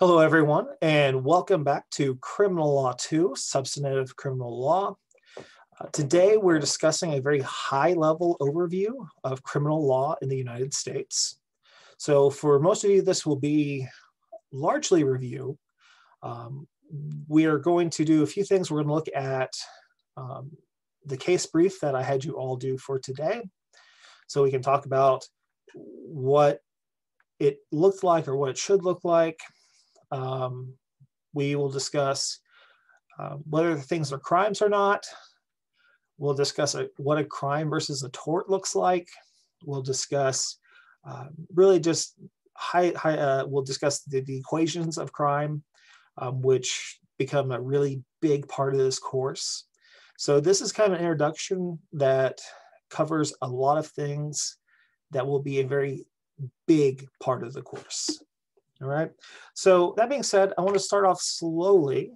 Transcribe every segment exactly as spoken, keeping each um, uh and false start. Hello, everyone, and welcome back to Criminal Law two, Substantive Criminal Law. Uh, today, we're discussing a very high-level overview of criminal law in the United States. So for most of you, this will be largely review. Um, we are going to do a few things. We're going to look at um, the case brief that I had you all do for today, so we can talk about what it looked like or what it should look like. Um, we will discuss uh, whether things are crimes or not. We'll discuss a, what a crime versus a tort looks like. We'll discuss uh, really just high, high uh, we'll discuss the, the equations of crime, um, which become a really big part of this course. So this is kind of an introduction that covers a lot of things that will be a very big part of the course. All right, so that being said, I want to start off slowly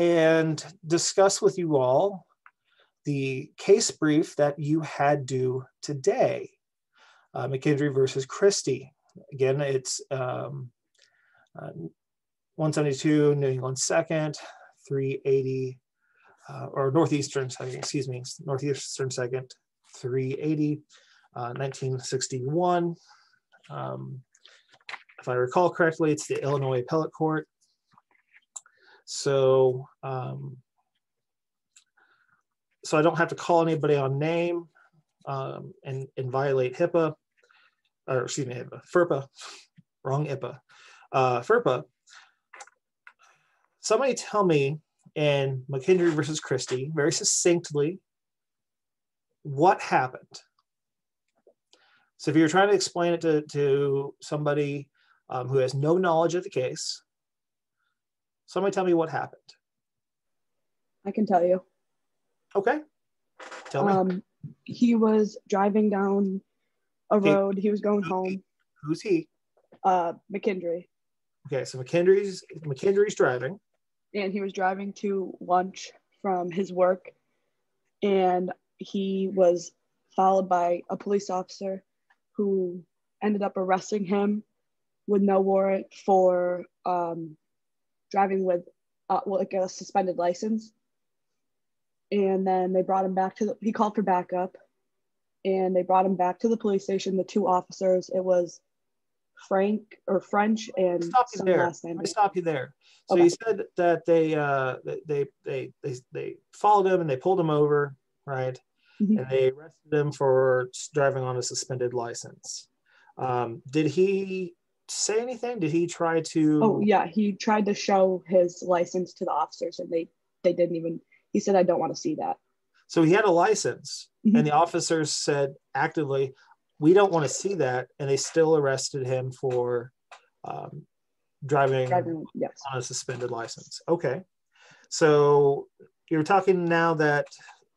and discuss with you all the case brief that you had due today, uh, McKendree versus Christie. Again, it's um, uh, one seventy-two, New England second, three eighty, uh, or Northeastern second, excuse me, Northeastern second, three eighty. Uh, nineteen sixty-one. Um, if I recall correctly, it's the Illinois Appellate Court. So, um, so I don't have to call anybody on name um, and, and violate HIPAA, or excuse me, HIPAA, FERPA, wrong HIPAA, uh, FERPA. Somebody tell me in McKendree versus Christie, very succinctly, what happened? So if you're trying to explain it to, to somebody um, who has no knowledge of the case, somebody tell me what happened. I can tell you. Okay, tell um, me. He was driving down a okay. road. He was going Who's home. He? Who's he? Uh, McKendree. Okay, so McKendree's, McKendree's driving. And he was driving to lunch from his work. And he was followed by a police officer who ended up arresting him with no warrant for um, driving with uh, well, like a suspended license. And then they brought him back to the, he called for backup and they brought him back to the police station, the two officers. It was Frank or French and stop you there. Last name. I stop you there. So okay. You said that they, uh, they, they, they, they followed him and they pulled him over, right? And they arrested him for driving on a suspended license. Um, did he say anything? Did he try to? Oh yeah, he tried to show his license to the officers and they, they didn't even, he said, I don't want to see that. So he had a license mm-hmm. and the officers said actively, we don't want to see that. And they still arrested him for um, driving, driving yes. on a suspended license. Okay. So you're talking now that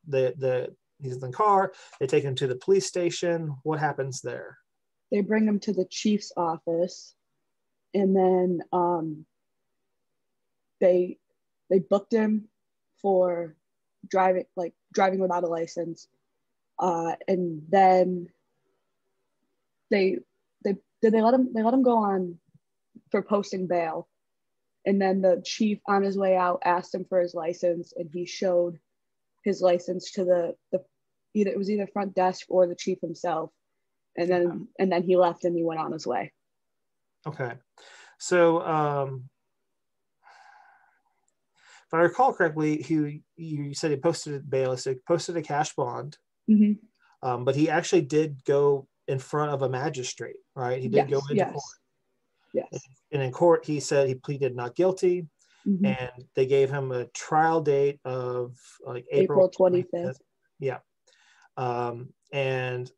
the, the, he's in the car, they take him to the police station. What happens there? They bring him to the chief's office and then um, they they booked him for driving, like driving without a license. Uh, and then they they did they let him they let him go on for posting bail. And then the chief on his way out asked him for his license and he showed his license to the, the either it was either front desk or the chief himself. And then, yeah. and then he left and he went on his way. Okay. So um, if I recall correctly, he, you said he posted bail, so he posted a cash bond, mm-hmm. um, but he actually did go in front of a magistrate, right? He did yes, go into yes. court. Yes. And in court, he said he pleaded not guilty. Mm-hmm. And they gave him a trial date of like April twenty-fifth. Yeah. Um, and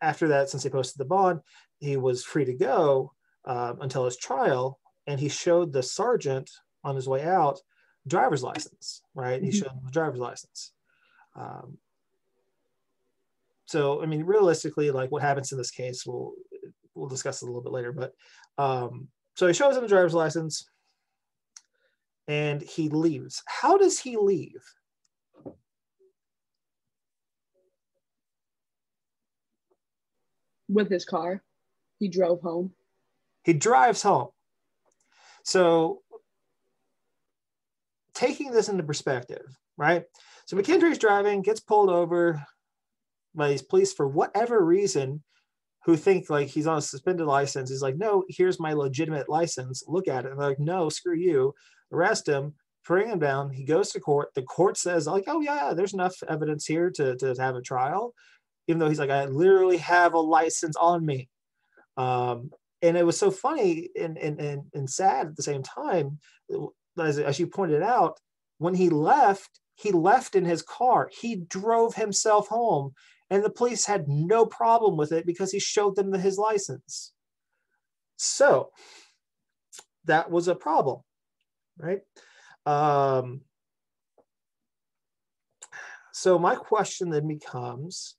after that, since he posted the bond, he was free to go um, until his trial. And he showed the sergeant on his way out driver's license, right? Mm-hmm. He showed him the driver's license. Um, so, I mean, realistically, like what happens in this case, we'll, we'll discuss it a little bit later. But um, so he shows him the driver's license. And he leaves. How does he leave? With his car. He drove home. He drives home. So taking this into perspective, right? So McKendree's driving, gets pulled over by these police for whatever reason, who think like he's on a suspended license. He's like, no, here's my legitimate license. Look at it. And they're like, no, screw you. Arrest him, bring him down. He goes to court. The court says like, oh yeah, there's enough evidence here to, to have a trial. Even though he's like, I literally have a license on me. Um, and it was so funny and, and, and, and sad at the same time. As, as you pointed out, when he left, he left in his car. He drove himself home. And the police had no problem with it because he showed them his license. So that was a problem, right? Um, so my question then becomes,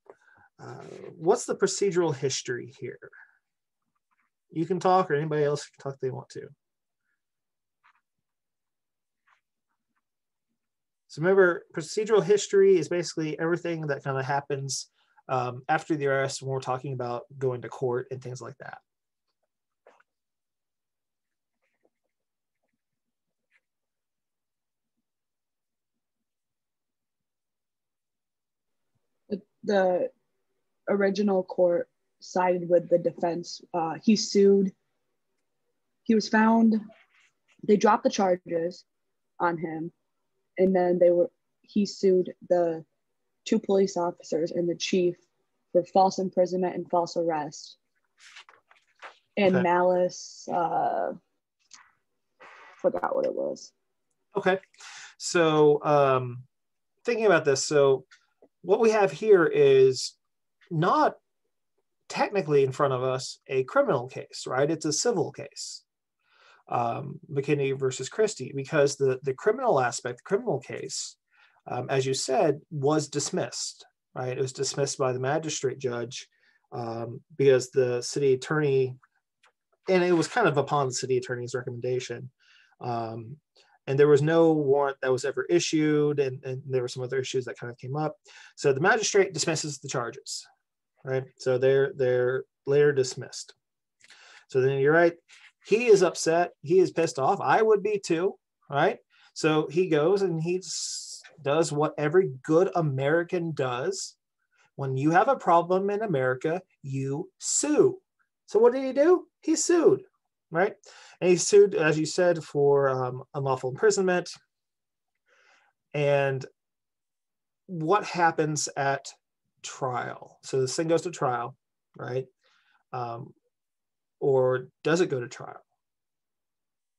uh, what's the procedural history here? You can talk, or anybody else can talk if they want to. So remember, procedural history is basically everything that kind of happens Um, after the arrest, when we're talking about going to court and things like that. The, the original court sided with the defense. Uh, he sued. He was found. They dropped the charges on him, and then they were. He sued the. two police officers and the chief for false imprisonment and false arrest and okay. malice. Uh, forgot what it was. Okay. So um, thinking about this, so what we have here is not technically in front of us a criminal case, right? It's a civil case, um, McKendree versus Christie, because the, the criminal aspect, the criminal case, Um, as you said, was dismissed, right? It was dismissed by the magistrate judge um, because the city attorney, and it was kind of upon the city attorney's recommendation. Um, and there was no warrant that was ever issued, and, and there were some other issues that kind of came up. So the magistrate dismisses the charges, right? So they're, they're later dismissed. So then you're right, he is upset, he is pissed off. I would be too, right? So he goes and he's, does what every good American does. When you have a problem in America, you sue. So what did he do? He sued, right? And he sued, as you said, for um, unlawful imprisonment. And what happens at trial? So this thing goes to trial, right? Um, or does it go to trial?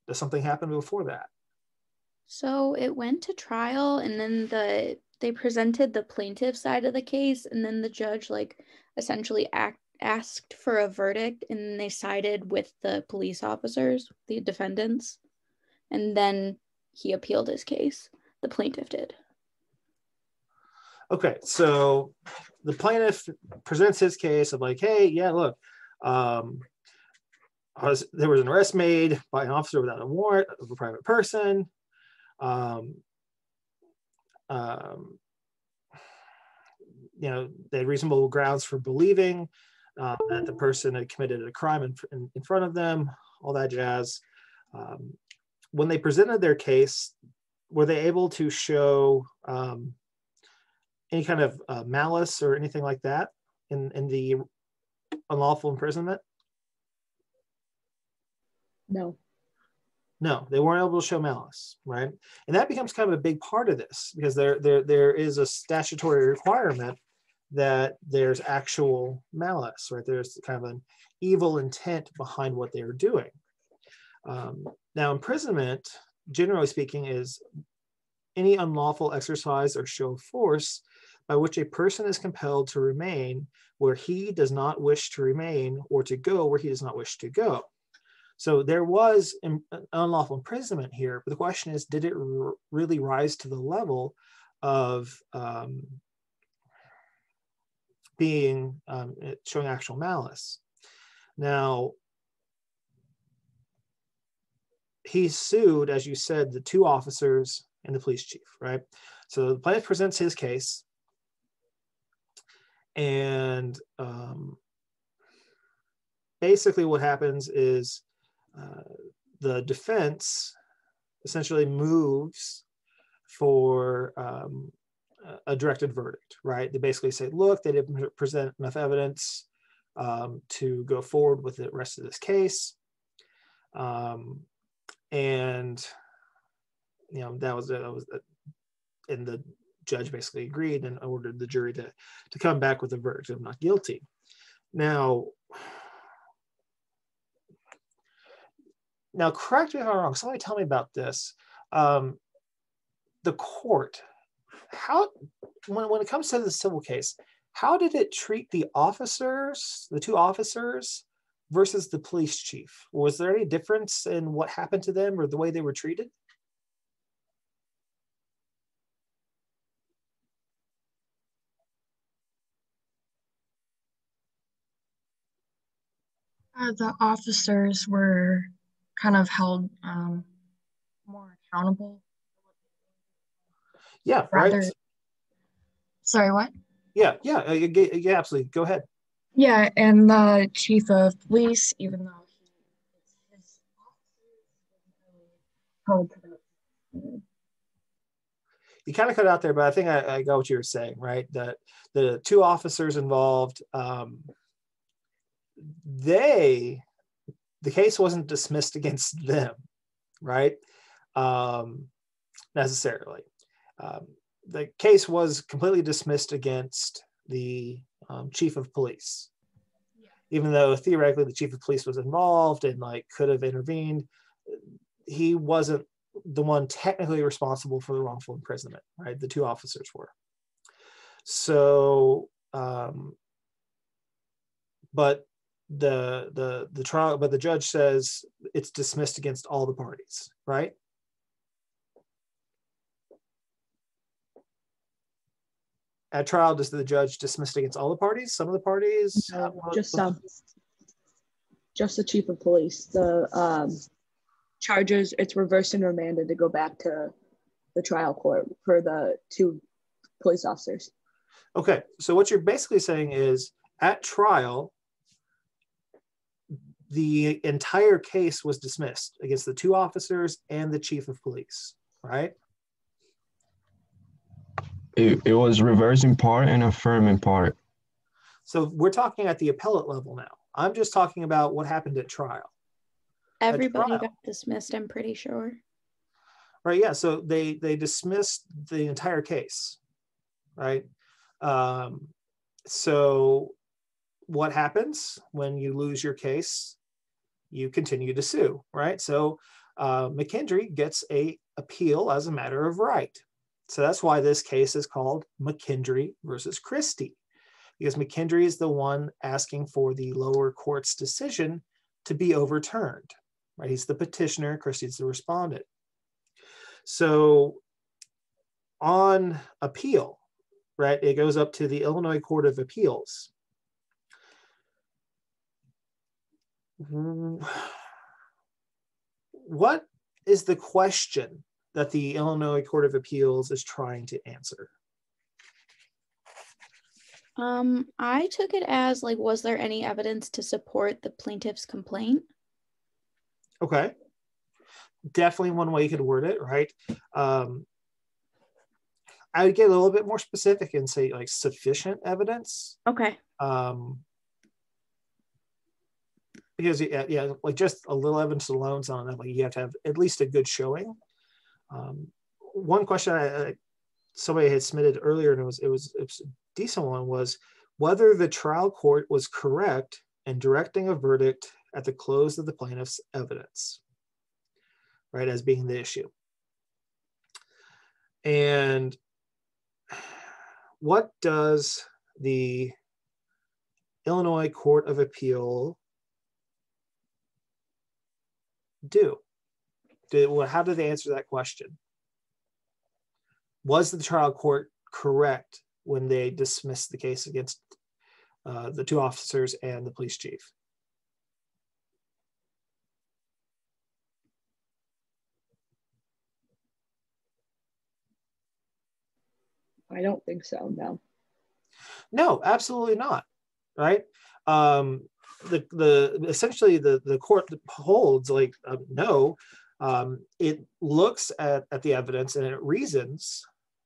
Does something happen before that? So it went to trial, and then the they presented the plaintiff side of the case, and then the judge like essentially act, asked for a verdict, and they sided with the police officers, the defendants, and then he appealed his case. The plaintiff did. Okay, so the plaintiff presents his case of like, hey, yeah, look, um, I was, there was an arrest made by an officer without a warrant of a private person. Um, um, you know, they had reasonable grounds for believing uh, that the person had committed a crime in, in, in front of them, all that jazz. Um, when they presented their case, were they able to show um, any kind of uh, malice or anything like that in, in the unlawful imprisonment? No. No, they weren't able to show malice, right? And that becomes kind of a big part of this because there, there, there is a statutory requirement that there's actual malice, right? There's kind of an evil intent behind what they are doing. Um, now, imprisonment, generally speaking, is any unlawful exercise or show of force by which a person is compelled to remain where he does not wish to remain or to go where he does not wish to go. So there was an unlawful imprisonment here, but the question is, did it r really rise to the level of um, being, um, showing actual malice? Now, he sued, as you said, the two officers and the police chief, right? So the plaintiff presents his case, and um, basically what happens is uh, the defense essentially moves for um, a directed verdict, right? They basically say, look, they didn't present enough evidence um, to go forward with the rest of this case. Um, and, you know, that was, that was, and the judge basically agreed and ordered the jury to, to come back with a verdict of not guilty. Now, now correct me if I'm wrong, somebody tell me about this. Um, the court, how, when, when it comes to the civil case, how did it treat the officers, the two officers versus the police chief? Was there any difference in what happened to them or the way they were treated? Uh, the officers were kind of held um, more accountable. Yeah, Rather, right. Sorry, what? Yeah, yeah, yeah, absolutely. Go ahead. Yeah, and the chief of police, even though he his held to the You kind of cut out there, but I think I, I got what you were saying, right? That the two officers involved, um, they, the case wasn't dismissed against them, right? Um, necessarily. Um, the case was completely dismissed against the um, chief of police, yeah. Even though theoretically the chief of police was involved and like could have intervened. He wasn't the one technically responsible for the wrongful imprisonment, right? The two officers were. So, um, but the the the trial, but the judge says it's dismissed against all the parties, right? At trial, does the judge dismiss against all the parties? Some of the parties? No, just some. Just the chief of police. The um, charges, it's reversed and remanded to go back to the trial court for the two police officers. Okay, so what you're basically saying is at trial, the entire case was dismissed against the two officers and the chief of police, right? It, it was reversed in part and affirmed in part. So we're talking at the appellate level now. I'm just talking about what happened at trial. Everybody at trial. got dismissed, I'm pretty sure. Right, yeah, so they, they dismissed the entire case, right? Um, so what happens when you lose your case? You continue to sue, right? So uh, McKendree gets an appeal as a matter of right. So that's why this case is called McKendree versus Christie, because McKendree is the one asking for the lower court's decision to be overturned, right? He's the petitioner, Christie's the respondent. So on appeal, right, it goes up to the Illinois Court of Appeals. What is the question that the Illinois Court of Appeals is trying to answer? Um, I took it as like, was there any evidence to support the plaintiff's complaint? Okay, definitely one way you could word it, right? Um, I would get a little bit more specific and say like sufficient evidence. Okay. Um, because yeah, yeah, like just a little evidence alone is not enough. Like you have to have at least a good showing. Um, one question I, I, somebody had submitted earlier, and it was, it was it was a decent one, was whether the trial court was correct in directing a verdict at the close of the plaintiff's evidence, right, as being the issue. And what does the Illinois Court of Appeal do? Did, well, how did they answer that question? Was the trial court correct when they dismissed the case against uh, the two officers and the police chief? I don't think so, no. No, absolutely not, right? Um, the the essentially the the court holds like um, no, um, it looks at at the evidence and it reasons,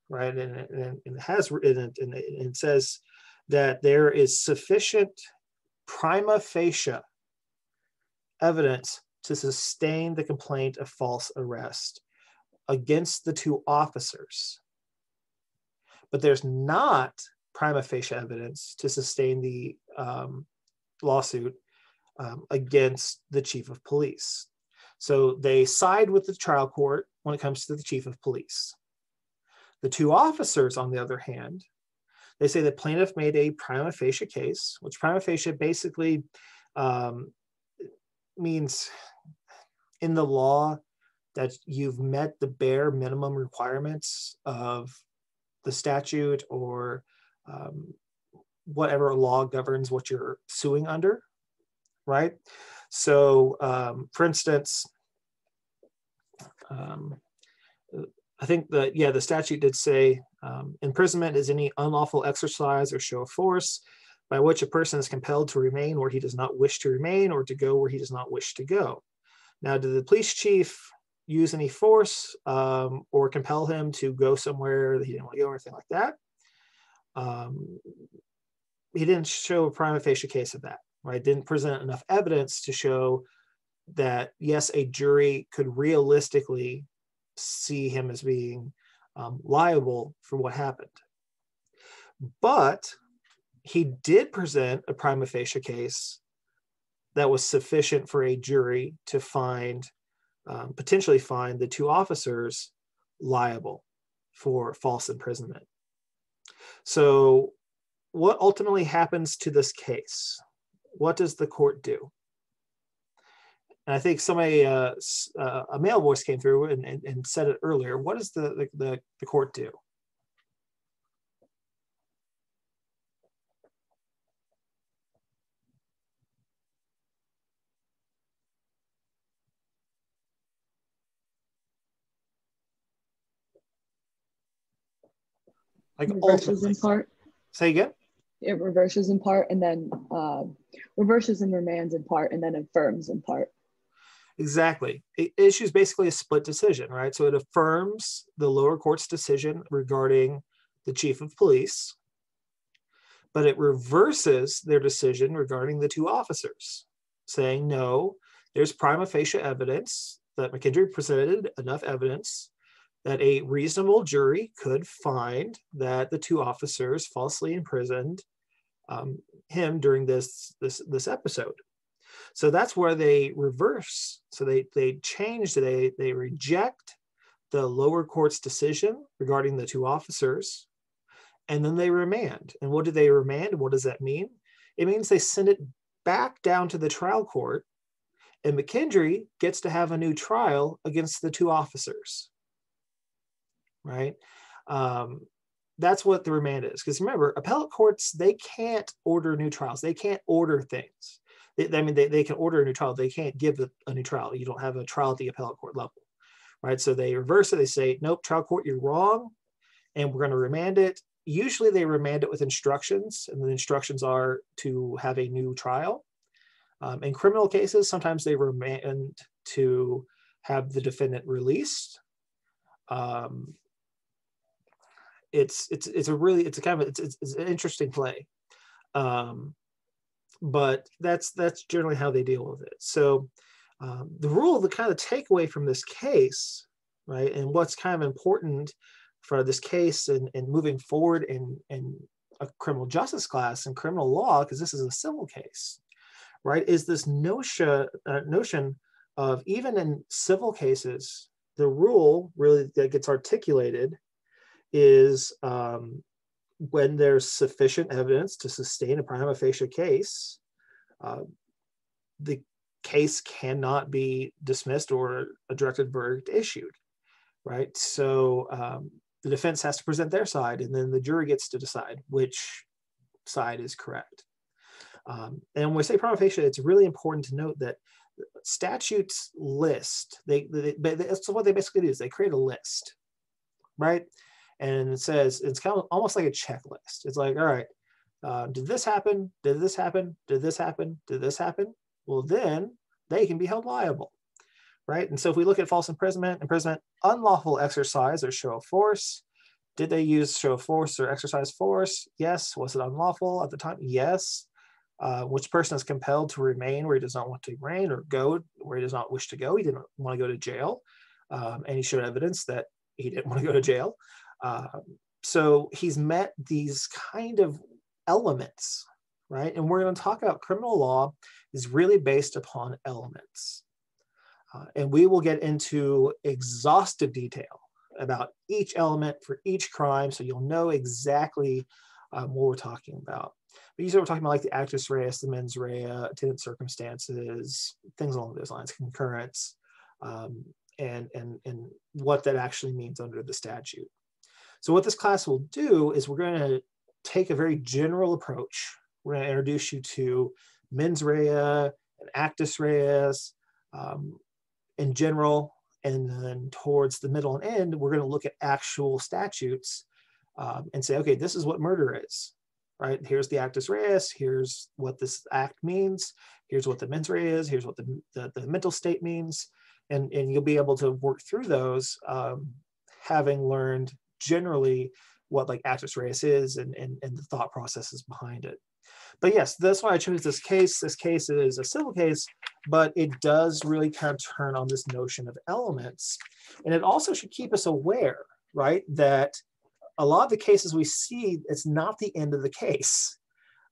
right, and and, and has and it, and it says that there is sufficient prima facie evidence to sustain the complaint of false arrest against the two officers, but there's not prima facie evidence to sustain the um, lawsuit um, against the chief of police. So they side with the trial court when it comes to the chief of police. The two officers, on the other hand, they say the plaintiff made a prima facie case, which prima facie basically um, means in the law that you've met the bare minimum requirements of the statute or um, whatever law governs what you're suing under, right? So um, for instance, um, I think that, yeah, the statute did say um, imprisonment is any unlawful exercise or show of force by which a person is compelled to remain where he does not wish to remain or to go where he does not wish to go. Now, did the police chief use any force um, or compel him to go somewhere that he didn't want to go or anything like that? Um, he didn't show a prima facie case of that, right? Didn't present enough evidence to show that, yes, a jury could realistically see him as being um, liable for what happened. But he did present a prima facie case that was sufficient for a jury to find, um, potentially find the two officers liable for false imprisonment. So what ultimately happens to this case? What does the court do? And I think somebody, uh, uh, a male voice came through and, and, and said it earlier. What does the, the, the court do? Like reverses in part. Say again? It reverses in part and then uh, reverses and remands in part and then affirms in part. Exactly. It issues basically a split decision, right? So it affirms the lower court's decision regarding the chief of police, but it reverses their decision regarding the two officers, saying, no, there's prima facie evidence that McKendree presented enough evidence that a reasonable jury could find that the two officers falsely imprisoned um, him during this, this, this episode. So that's where they reverse. So they, they change, they, they reject the lower court's decision regarding the two officers, and then they remand. And what do they remand? What does that mean? It means they send it back down to the trial court, and McKendree gets to have a new trial against the two officers. Right? Um, that's what the remand is. Because remember, appellate courts, they can't order new trials. They can't order things. They, I mean, they, they can order a new trial. They can't give a, a new trial. You don't have a trial at the appellate court level, right? So they reverse it. They say, nope, trial court, you're wrong. And we're going to remand it. Usually they remand it with instructions. And the instructions are to have a new trial. Um, in criminal cases, sometimes they remand to have the defendant released. Um, it's, it's, it's a really, it's a kind of, it's, it's, it's an interesting play. Um, but that's, that's generally how they deal with it. So um, the rule, the kind of takeaway from this case, right, and what's kind of important for this case and, and moving forward in, in a criminal justice class and criminal law, because this is a civil case, right, is this notion, uh, notion of even in civil cases, the rule really that gets articulated is um, when there's sufficient evidence to sustain a prima facie case, uh, the case cannot be dismissed or a directed verdict issued, right? So um, the defense has to present their side and then the jury gets to decide which side is correct. Um, and when we say prima facie, it's really important to note that statutes list, they, they, they that's what they basically do is they create a list, right? And it says, it's kind of almost like a checklist. It's like, all right, uh, did this happen? Did this happen? Did this happen? Did this happen? Well, then they can be held liable, right? And so if we look at false imprisonment, imprisonment, unlawful exercise or show of force. Did they use show of force or exercise force? Yes. Was it unlawful at the time? Yes. Uh, which person is compelled to remain where he does not want to remain or go where he does not wish to go? He didn't want to go to jail. Um, and he showed evidence that he didn't want to go to jail. Uh, so he's met these kind of elements, right? And we're going to talk about criminal law is really based upon elements. Uh, and we will get into exhaustive detail about each element for each crime, so you'll know exactly um, what we're talking about. But usually we're talking about like the actus reus, the mens rea, attendant circumstances, things along those lines, concurrence, um, and, and, and what that actually means under the statute. So what this class will do is we're going to take a very general approach. We're going to introduce you to mens rea and actus reus um, in general. And then towards the middle and end, we're going to look at actual statutes um, and say, okay, this is what murder is, right? Here's the actus reus, here's what this act means, here's what the mens rea is, here's what the, the, the mental state means, and, and you'll be able to work through those um, having learned generally what like actus reus is and, and, and the thought processes behind it. But yes, that's why I chose this case. This case is a civil case, but it does really kind of turn on this notion of elements. And it also should keep us aware, right, that a lot of the cases we see, it's not the end of the case.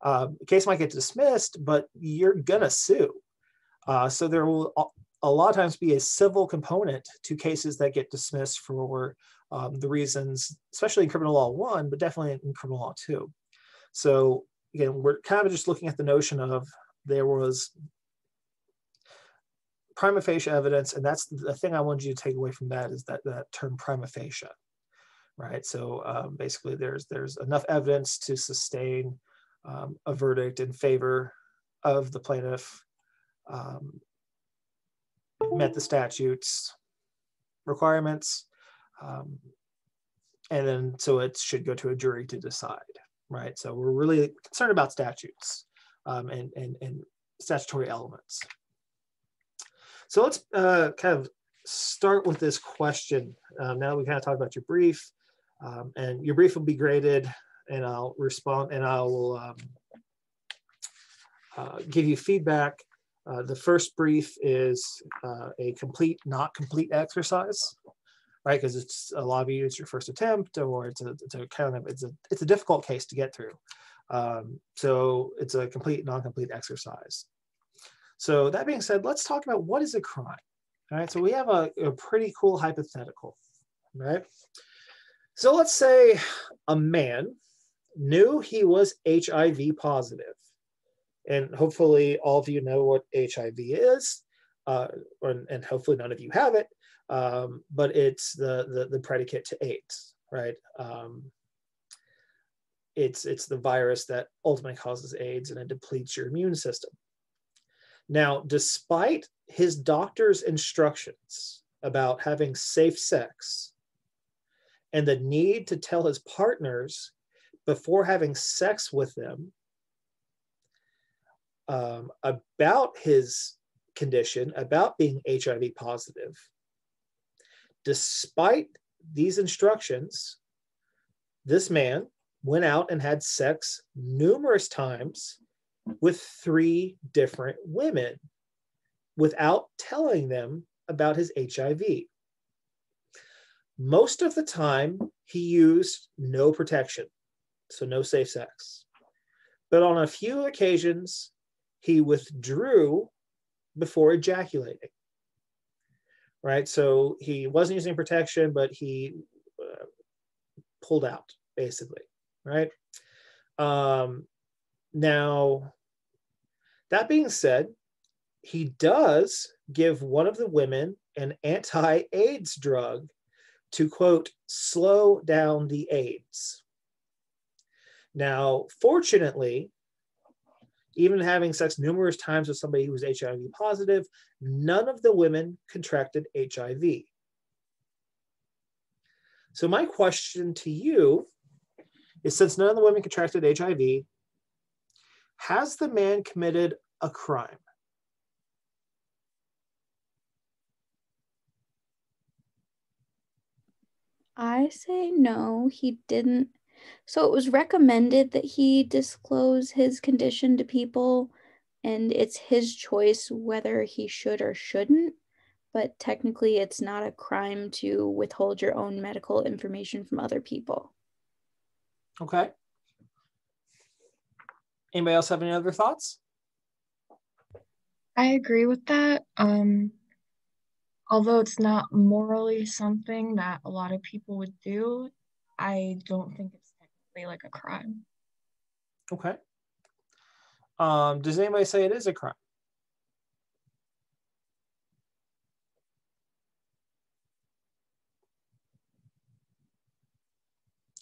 Uh, the case might get dismissed, but you're going to sue. Uh, so there will a lot of times be a civil component to cases that get dismissed for um, the reasons, especially in criminal law one, but definitely in criminal law two. So again, we're kind of just looking at the notion of there was prima facie evidence, and that's the thing I wanted you to take away from that is that, that term prima facie, right? So um, basically there's, there's enough evidence to sustain um, a verdict in favor of the plaintiff, um, met the statute's requirements, um, and then so it should go to a jury to decide. Right, so we're really concerned about statutes um, and, and, and statutory elements. So let's uh, kind of start with this question. Um, now we kind of talk about your brief, um, and your brief will be graded, and I'll respond, and I will um, uh, give you feedback. Uh, the first brief is uh, a complete, not complete exercise. Right, because it's a lot of you, it's your first attempt, or it's a, it's a kind of it's a it's a difficult case to get through. Um, so it's a complete, non-complete exercise. So that being said, let's talk about what is a crime. All right, so we have a, a pretty cool hypothetical, right? So let's say a man knew he was H I V positive, and hopefully all of you know what H I V is, uh, or, and hopefully none of you have it. Um, but it's the, the, the predicate to AIDS, right? Um, it's, it's the virus that ultimately causes AIDS, and it depletes your immune system. Now, despite his doctor's instructions about having safe sex and the need to tell his partners before having sex with them um, about his condition, about being H I V positive, despite these instructions, this man went out and had sex numerous times with three different women without telling them about his H I V. Most of the time, he used no protection, so no safe sex. But on a few occasions, he withdrew before ejaculating. Right, so he wasn't using protection, but he uh, pulled out, basically, right? Um, now, that being said, he does give one of the women an anti-AIDS drug to, quote, slow down the AIDS. Now, fortunately, even having sex numerous times with somebody who was H I V positive, none of the women contracted H I V. So my question to you is, since none of the women contracted H I V, has the man committed a crime? I say no, he didn't. So it was recommended that he disclose his condition to people, and it's his choice whether he should or shouldn't. But technically, it's not a crime to withhold your own medical information from other people. Okay. Anybody else have any other thoughts? I agree with that. Um, although it's not morally something that a lot of people would do, I don't think it's technically like a crime. Okay. Um, does anybody say it is a crime?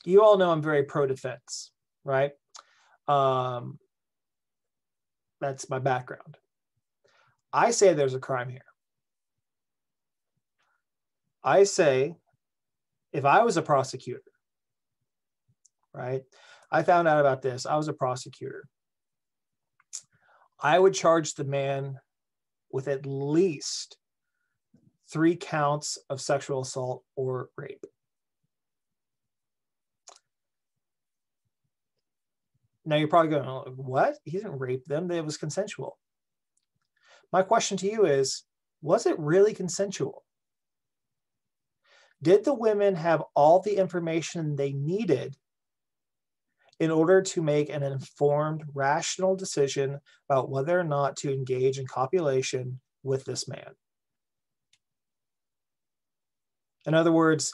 You all know I'm very pro-defense, right? Um, that's my background. I say there's a crime here. I say, if I was a prosecutor, right? I found out about this. I was a prosecutor. I would charge the man with at least three counts of sexual assault or rape. Now you're probably going, what? He didn't rape them. It was consensual. My question to you is, was it really consensual? Did the women have all the information they needed in order to make an informed, rational decision about whether or not to engage in copulation with this man? In other words,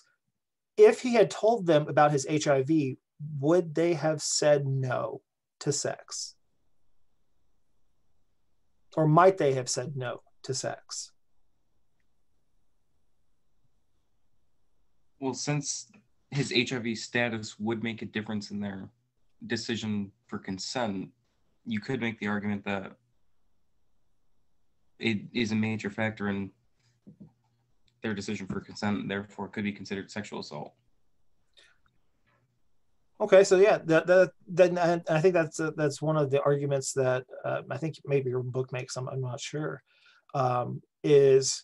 if he had told them about his H I V, would they have said no to sex? Or might they have said no to sex? Well, since his H I V status would make a difference in their decision for consent, you could make the argument that it is a major factor in their decision for consent, and therefore could be considered sexual assault. Okay, so yeah, that, that, then I, I think that's uh, that's one of the arguments that uh, I think maybe your book makes, I'm, I'm not sure, um, is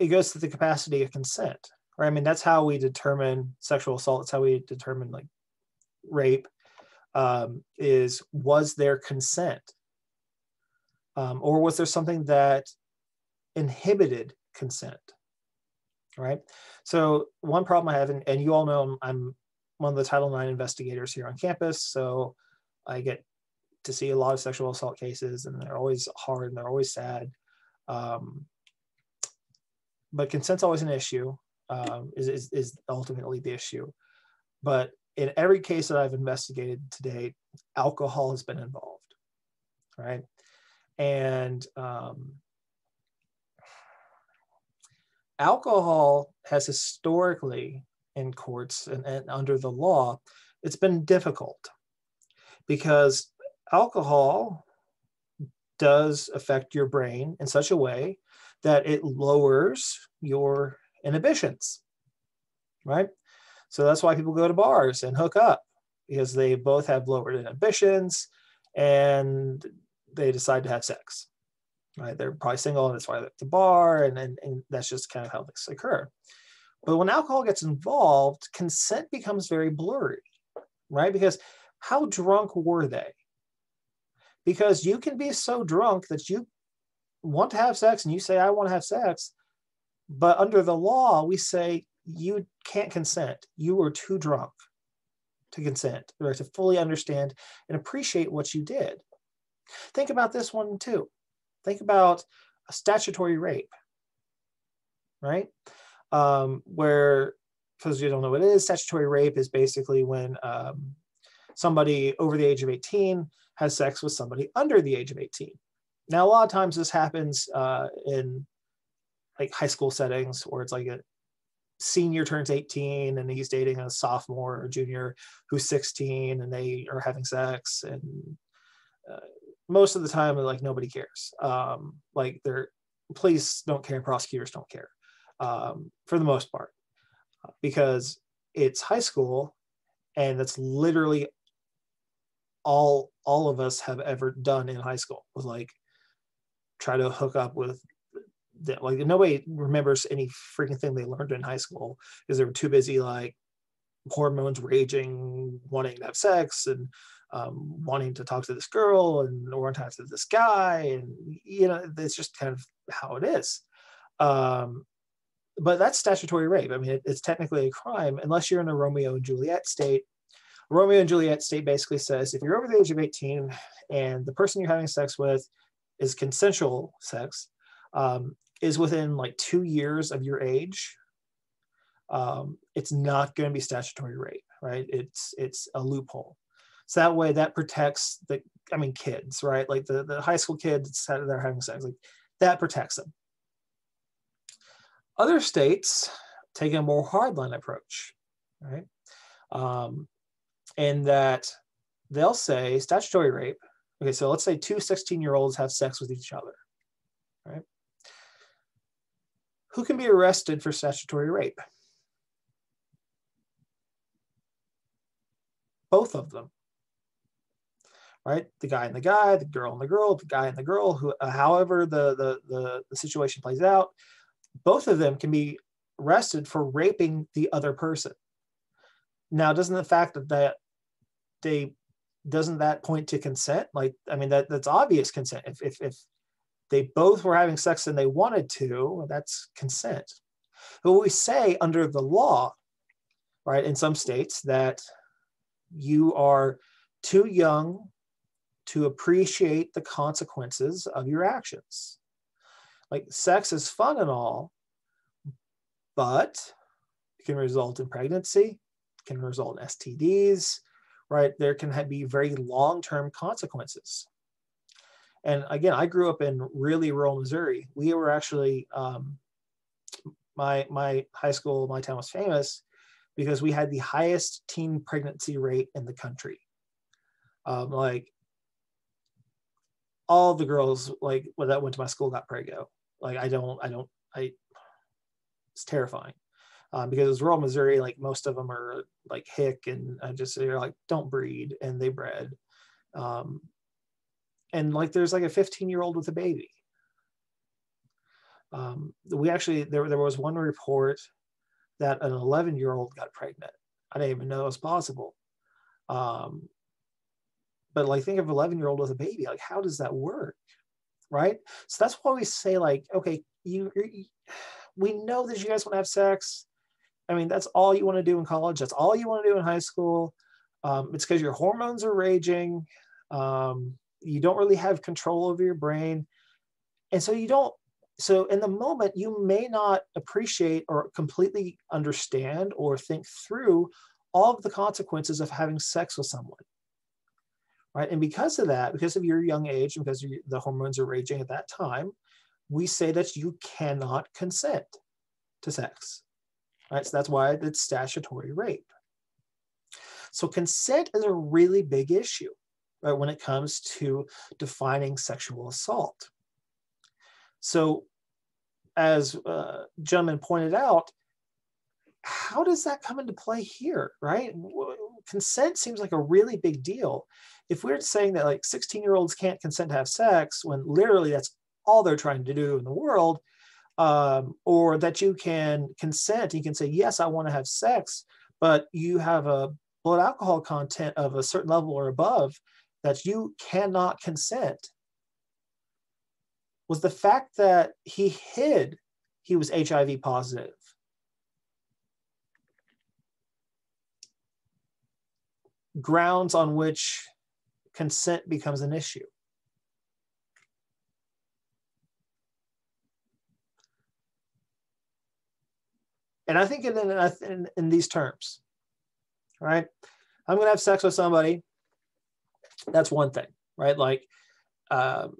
it goes to the capacity of consent, right? I mean, that's how we determine sexual assault. That's how we determine like rape, um, is was there consent? Um, or was there something that inhibited consent? Right. So one problem I have, and, and you all know I'm, I'm one of the Title nine investigators here on campus, so I get to see a lot of sexual assault cases, and they're always hard and they're always sad. Um, but consent's always an issue, um, is, is, is ultimately the issue. But in every case that I've investigated to date, alcohol has been involved, right? And um, alcohol has historically in courts and, and under the law, it's been difficult because alcohol does affect your brain in such a way that it lowers your inhibitions, right? So that's why people go to bars and hook up, because they both have lowered inhibitions and they decide to have sex. Right, they're probably single, and that's why they're at the bar, and, and, and that's just kind of how things occur. But when alcohol gets involved, consent becomes very blurry, right? Because how drunk were they? Because you can be so drunk that you want to have sex, and you say, I want to have sex. But under the law, we say, you can't consent. You were too drunk to consent, or to fully understand and appreciate what you did. Think about this one, too. Think about a statutory rape, right? Um, where, for those of you who don't know what it is, statutory rape is basically when um, somebody over the age of eighteen has sex with somebody under the age of eighteen. Now, a lot of times this happens uh, in like high school settings, where it's like a senior turns eighteen and he's dating a sophomore or junior who's sixteen, and they are having sex, and uh, most of the time, like, nobody cares. Um, like, they're, police don't care, prosecutors don't care, um, for the most part, because it's high school, and that's literally all all of us have ever done in high school, was like try to hook up with that. Like nobody remembers any freaking thing they learned in high school because they were too busy like hormones raging, wanting to have sex, and um, wanting to talk to this girl, and or talk to this guy, and you know that's just kind of how it is. Um, but that's statutory rape. I mean, it, it's technically a crime unless you're in a Romeo and Juliet state. Romeo and Juliet state basically says if you're over the age of eighteen and the person you're having sex with is consensual sex, um, is within like two years of your age, um, it's not going to be statutory rape, right? It's it's a loophole. So that way that protects the, I mean, kids, right? Like the, the high school kids that are having sex, like that protects them. Other states take a more hardline approach, right? Um, in that they'll say statutory rape. Okay, so let's say two sixteen-year-olds have sex with each other, right? Who can be arrested for statutory rape? Both of them, right? The guy and the guy, the girl and the girl, the guy and the girl, who, uh, however the, the, the, the situation plays out, both of them can be arrested for raping the other person. Now, doesn't the fact that, that they, doesn't that point to consent? Like, I mean, that, that's obvious consent. If, if, if they both were having sex and they wanted to, that's consent. But what we say under the law, right, in some states, that you are too young to appreciate the consequences of your actions. Like, sex is fun and all, but it can result in pregnancy, it can result in S T Ds, right? There can be very long-term consequences. And again, I grew up in really rural Missouri. We were actually, um, my, my high school, my town was famous because we had the highest teen pregnancy rate in the country. Um, like all the girls like well, that went to my school got preggo. Like I don't, I don't, I, it's terrifying. Um, because it was rural Missouri, like most of them are like hick and I just, they're like, don't breed, and they bred. Um, and like, there's like a fifteen year old with a baby. Um, we actually, there, there was one report that an eleven year old got pregnant. I didn't even know it was possible. Um, but like, think of an eleven year old with a baby, like how does that work, right? So that's why we say like, okay, you, you we know that you guys want to have sex. I mean, that's all you want to do in college. That's all you want to do in high school. Um, it's because your hormones are raging. Um, you don't really have control over your brain. And so you don't, so in the moment, you may not appreciate or completely understand or think through all of the consequences of having sex with someone, right? And because of that, because of your young age, because you, the hormones are raging at that time, we say that you cannot consent to sex, right? So that's why it's statutory rape. So consent is a really big issue, right, when it comes to defining sexual assault. So as uh, gentleman pointed out, how does that come into play here, right? Consent seems like a really big deal. If we're saying that like sixteen year olds can't consent to have sex, when literally that's all they're trying to do in the world, um, or that you can consent, you can say, yes, I want to have sex, but you have a blood alcohol content of a certain level or above that you cannot consent, was the fact that he hid he was H I V positive. Grounds on which consent becomes an issue. And I think in, in, in these terms, right? I'm going to have sex with somebody. That's one thing, right? Like, um,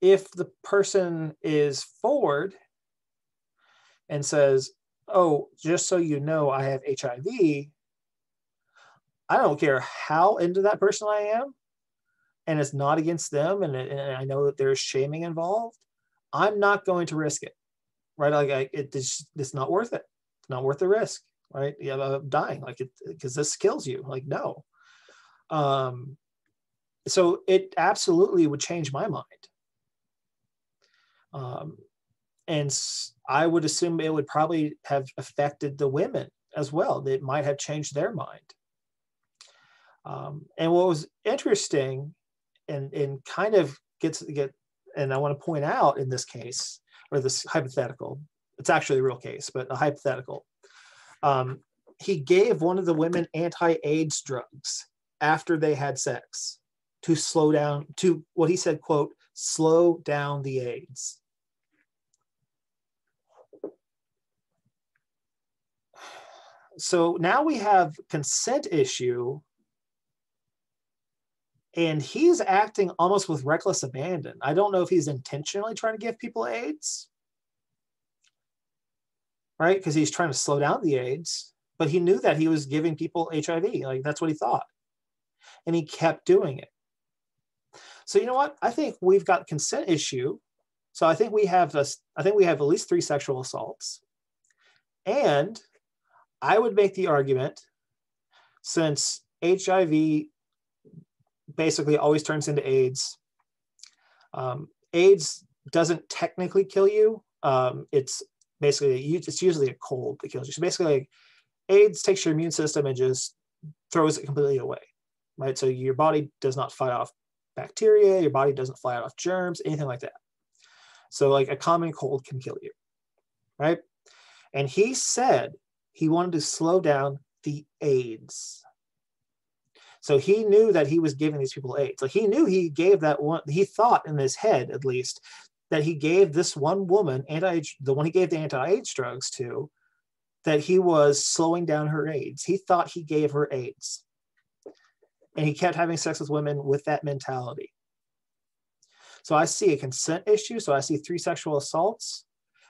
if the person is forward and says, oh, just so you know, I have H I V, I don't care how into that person I am, and it's not against them, and, and I know that there's shaming involved, I'm not going to risk it, right? Like I, it, it's, it's not worth it. not worth the risk, right? You end up dying, like, it, because this kills you. Like, no. Um, so it absolutely would change my mind. Um, and I would assume it would probably have affected the women as well. That might have changed their mind. Um, and what was interesting, and, and kind of gets get, and I want to point out in this case, or this hypothetical, it's actually a real case, but a hypothetical. Um, he gave one of the women anti-AIDS drugs after they had sex to slow down, to what he said, quote, slow down the AIDS. So now we have consent issue, and he's acting almost with reckless abandon. I don't know if he's intentionally trying to give people AIDS, right? Because he's trying to slow down the AIDS, but he knew that he was giving people H I V. Like, that's what he thought. And he kept doing it. So you know what? I think we've got consent issue. So I think we have a, I think we have at least three sexual assaults. And I would make the argument, since H I V basically always turns into AIDS, um, AIDS doesn't technically kill you. Um, it's basically, it's usually a cold that kills you. So basically, like, AIDS takes your immune system and just throws it completely away, right? So your body does not fight off bacteria, your body doesn't fight off germs, anything like that. So like a common cold can kill you, right? And he said he wanted to slow down the AIDS. So he knew that he was giving these people AIDS. Like, he knew he gave that one, he thought in his head, at least, that he gave this one woman, anti, the one he gave the anti-AIDS drugs to, that he was slowing down her AIDS. He thought he gave her AIDS. And he kept having sex with women with that mentality. So I see a consent issue. So I see three sexual assaults.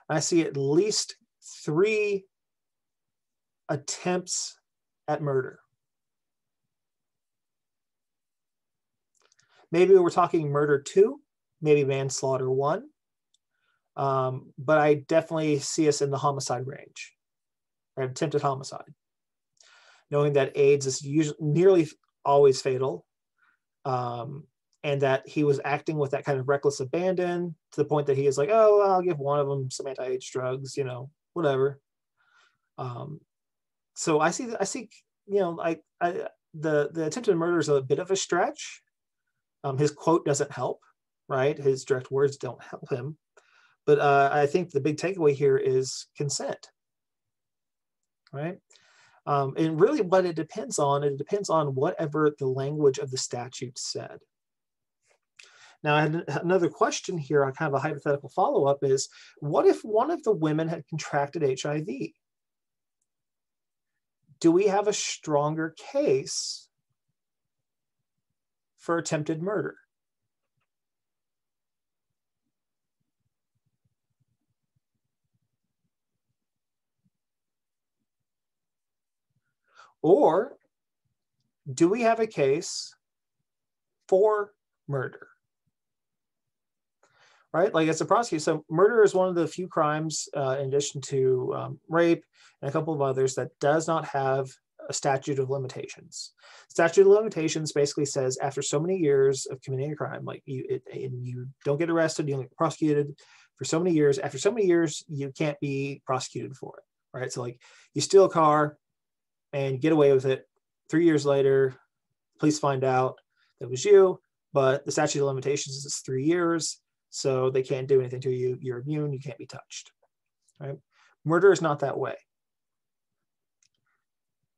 I see at least three attempts at murder. Maybe we're talking murder two, maybe manslaughter one, um, but I definitely see us in the homicide range, or attempted homicide, knowing that AIDS is usually nearly always fatal, um, and that he was acting with that kind of reckless abandon to the point that he is like, oh, well, I'll give one of them some anti-AIDS drugs, you know, whatever. Um, so I see, I see, you know, I, I, the, the attempted murder is a bit of a stretch. Um, his quote doesn't help, right? His direct words don't help him. But uh, I think the big takeaway here is consent, right? Um, and really what it depends on, it depends on whatever the language of the statute said. Now, I had another question here, on kind of a hypothetical follow-up is, what if one of the women had contracted H I V? Do we have a stronger case for attempted murder? Or do we have a case for murder? Right, like, as a prosecutor, so murder is one of the few crimes, uh, in addition to um, rape and a couple of others, that does not have a statute of limitations. Statute of limitations basically says after so many years of committing a crime, like you, it, and you don't get arrested, you don't get prosecuted for so many years. After so many years, you can't be prosecuted for it, right? So like, you steal a car and get away with it. Three years later, police find out that was you, but the statute of limitations is three years, so they can't do anything to you. You're immune. You can't be touched, right? Murder is not that way.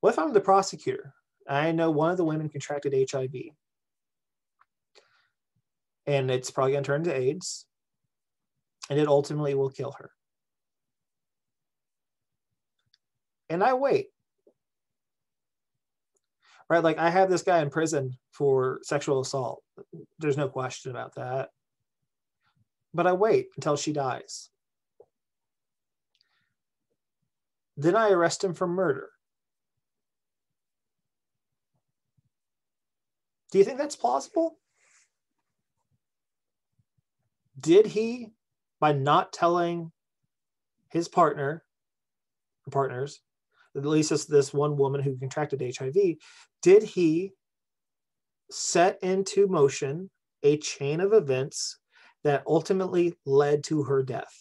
What if I'm the prosecutor? I know one of the women contracted H I V, and it's probably going to turn to AIDS, and it ultimately will kill her. And I wait, right? Like, I have this guy in prison for sexual assault. There's no question about that. But I wait until she dies. Then I arrest him for murder. Do you think that's plausible? Did he, by not telling his partner, her partners, at least this, this one woman who contracted H I V, did he set into motion a chain of events that ultimately led to her death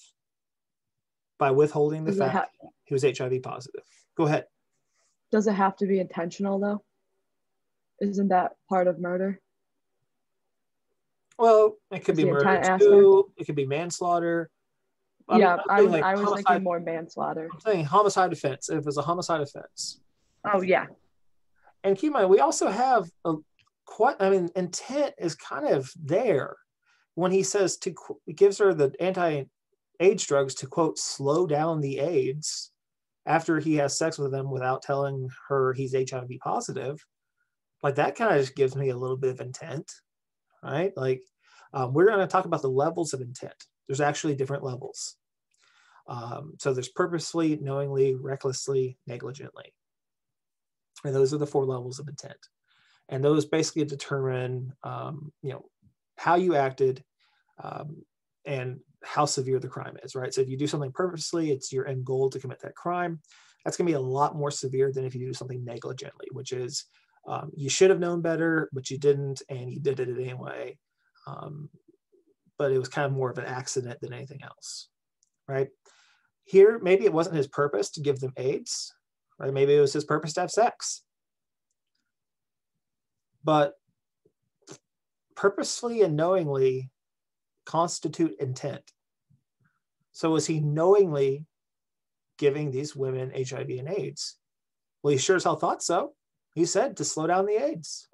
by withholding the fact ha- he was H I V positive? Go ahead. Does it have to be intentional though? Isn't that part of murder? Well, it could Is be murder intent- too. Aspect? It could be manslaughter. I'm, yeah, I'm I, like I was homicide. thinking more manslaughter. I'm saying homicide offense, if it was a homicide offense. Oh, yeah. And keep in mind, we also have a quite, I mean, intent is kind of there when he says to, he gives her the anti-AIDS drugs to, quote, slow down the AIDS after he has sex with them without telling her he's H I V positive. Like, that kind of just gives me a little bit of intent, right? Like, um, we're going to talk about the levels of intent. There's actually different levels. Um, so there's purposely, knowingly, recklessly, negligently. And those are the four levels of intent. And those basically determine, um, you know, how you acted um, and how severe the crime is, right? So if you do something purposely, it's your end goal to commit that crime. That's gonna be a lot more severe than if you do something negligently, which is um, you should have known better, but you didn't, and you did it anyway. Um, but it was kind of more of an accident than anything else, right? Here, maybe it wasn't his purpose to give them AIDS, right? Maybe it was his purpose to have sex. But purposefully and knowingly constitute intent. So was he knowingly giving these women H I V and AIDS? Well, he sure as hell thought so. He said to slow down the AIDS.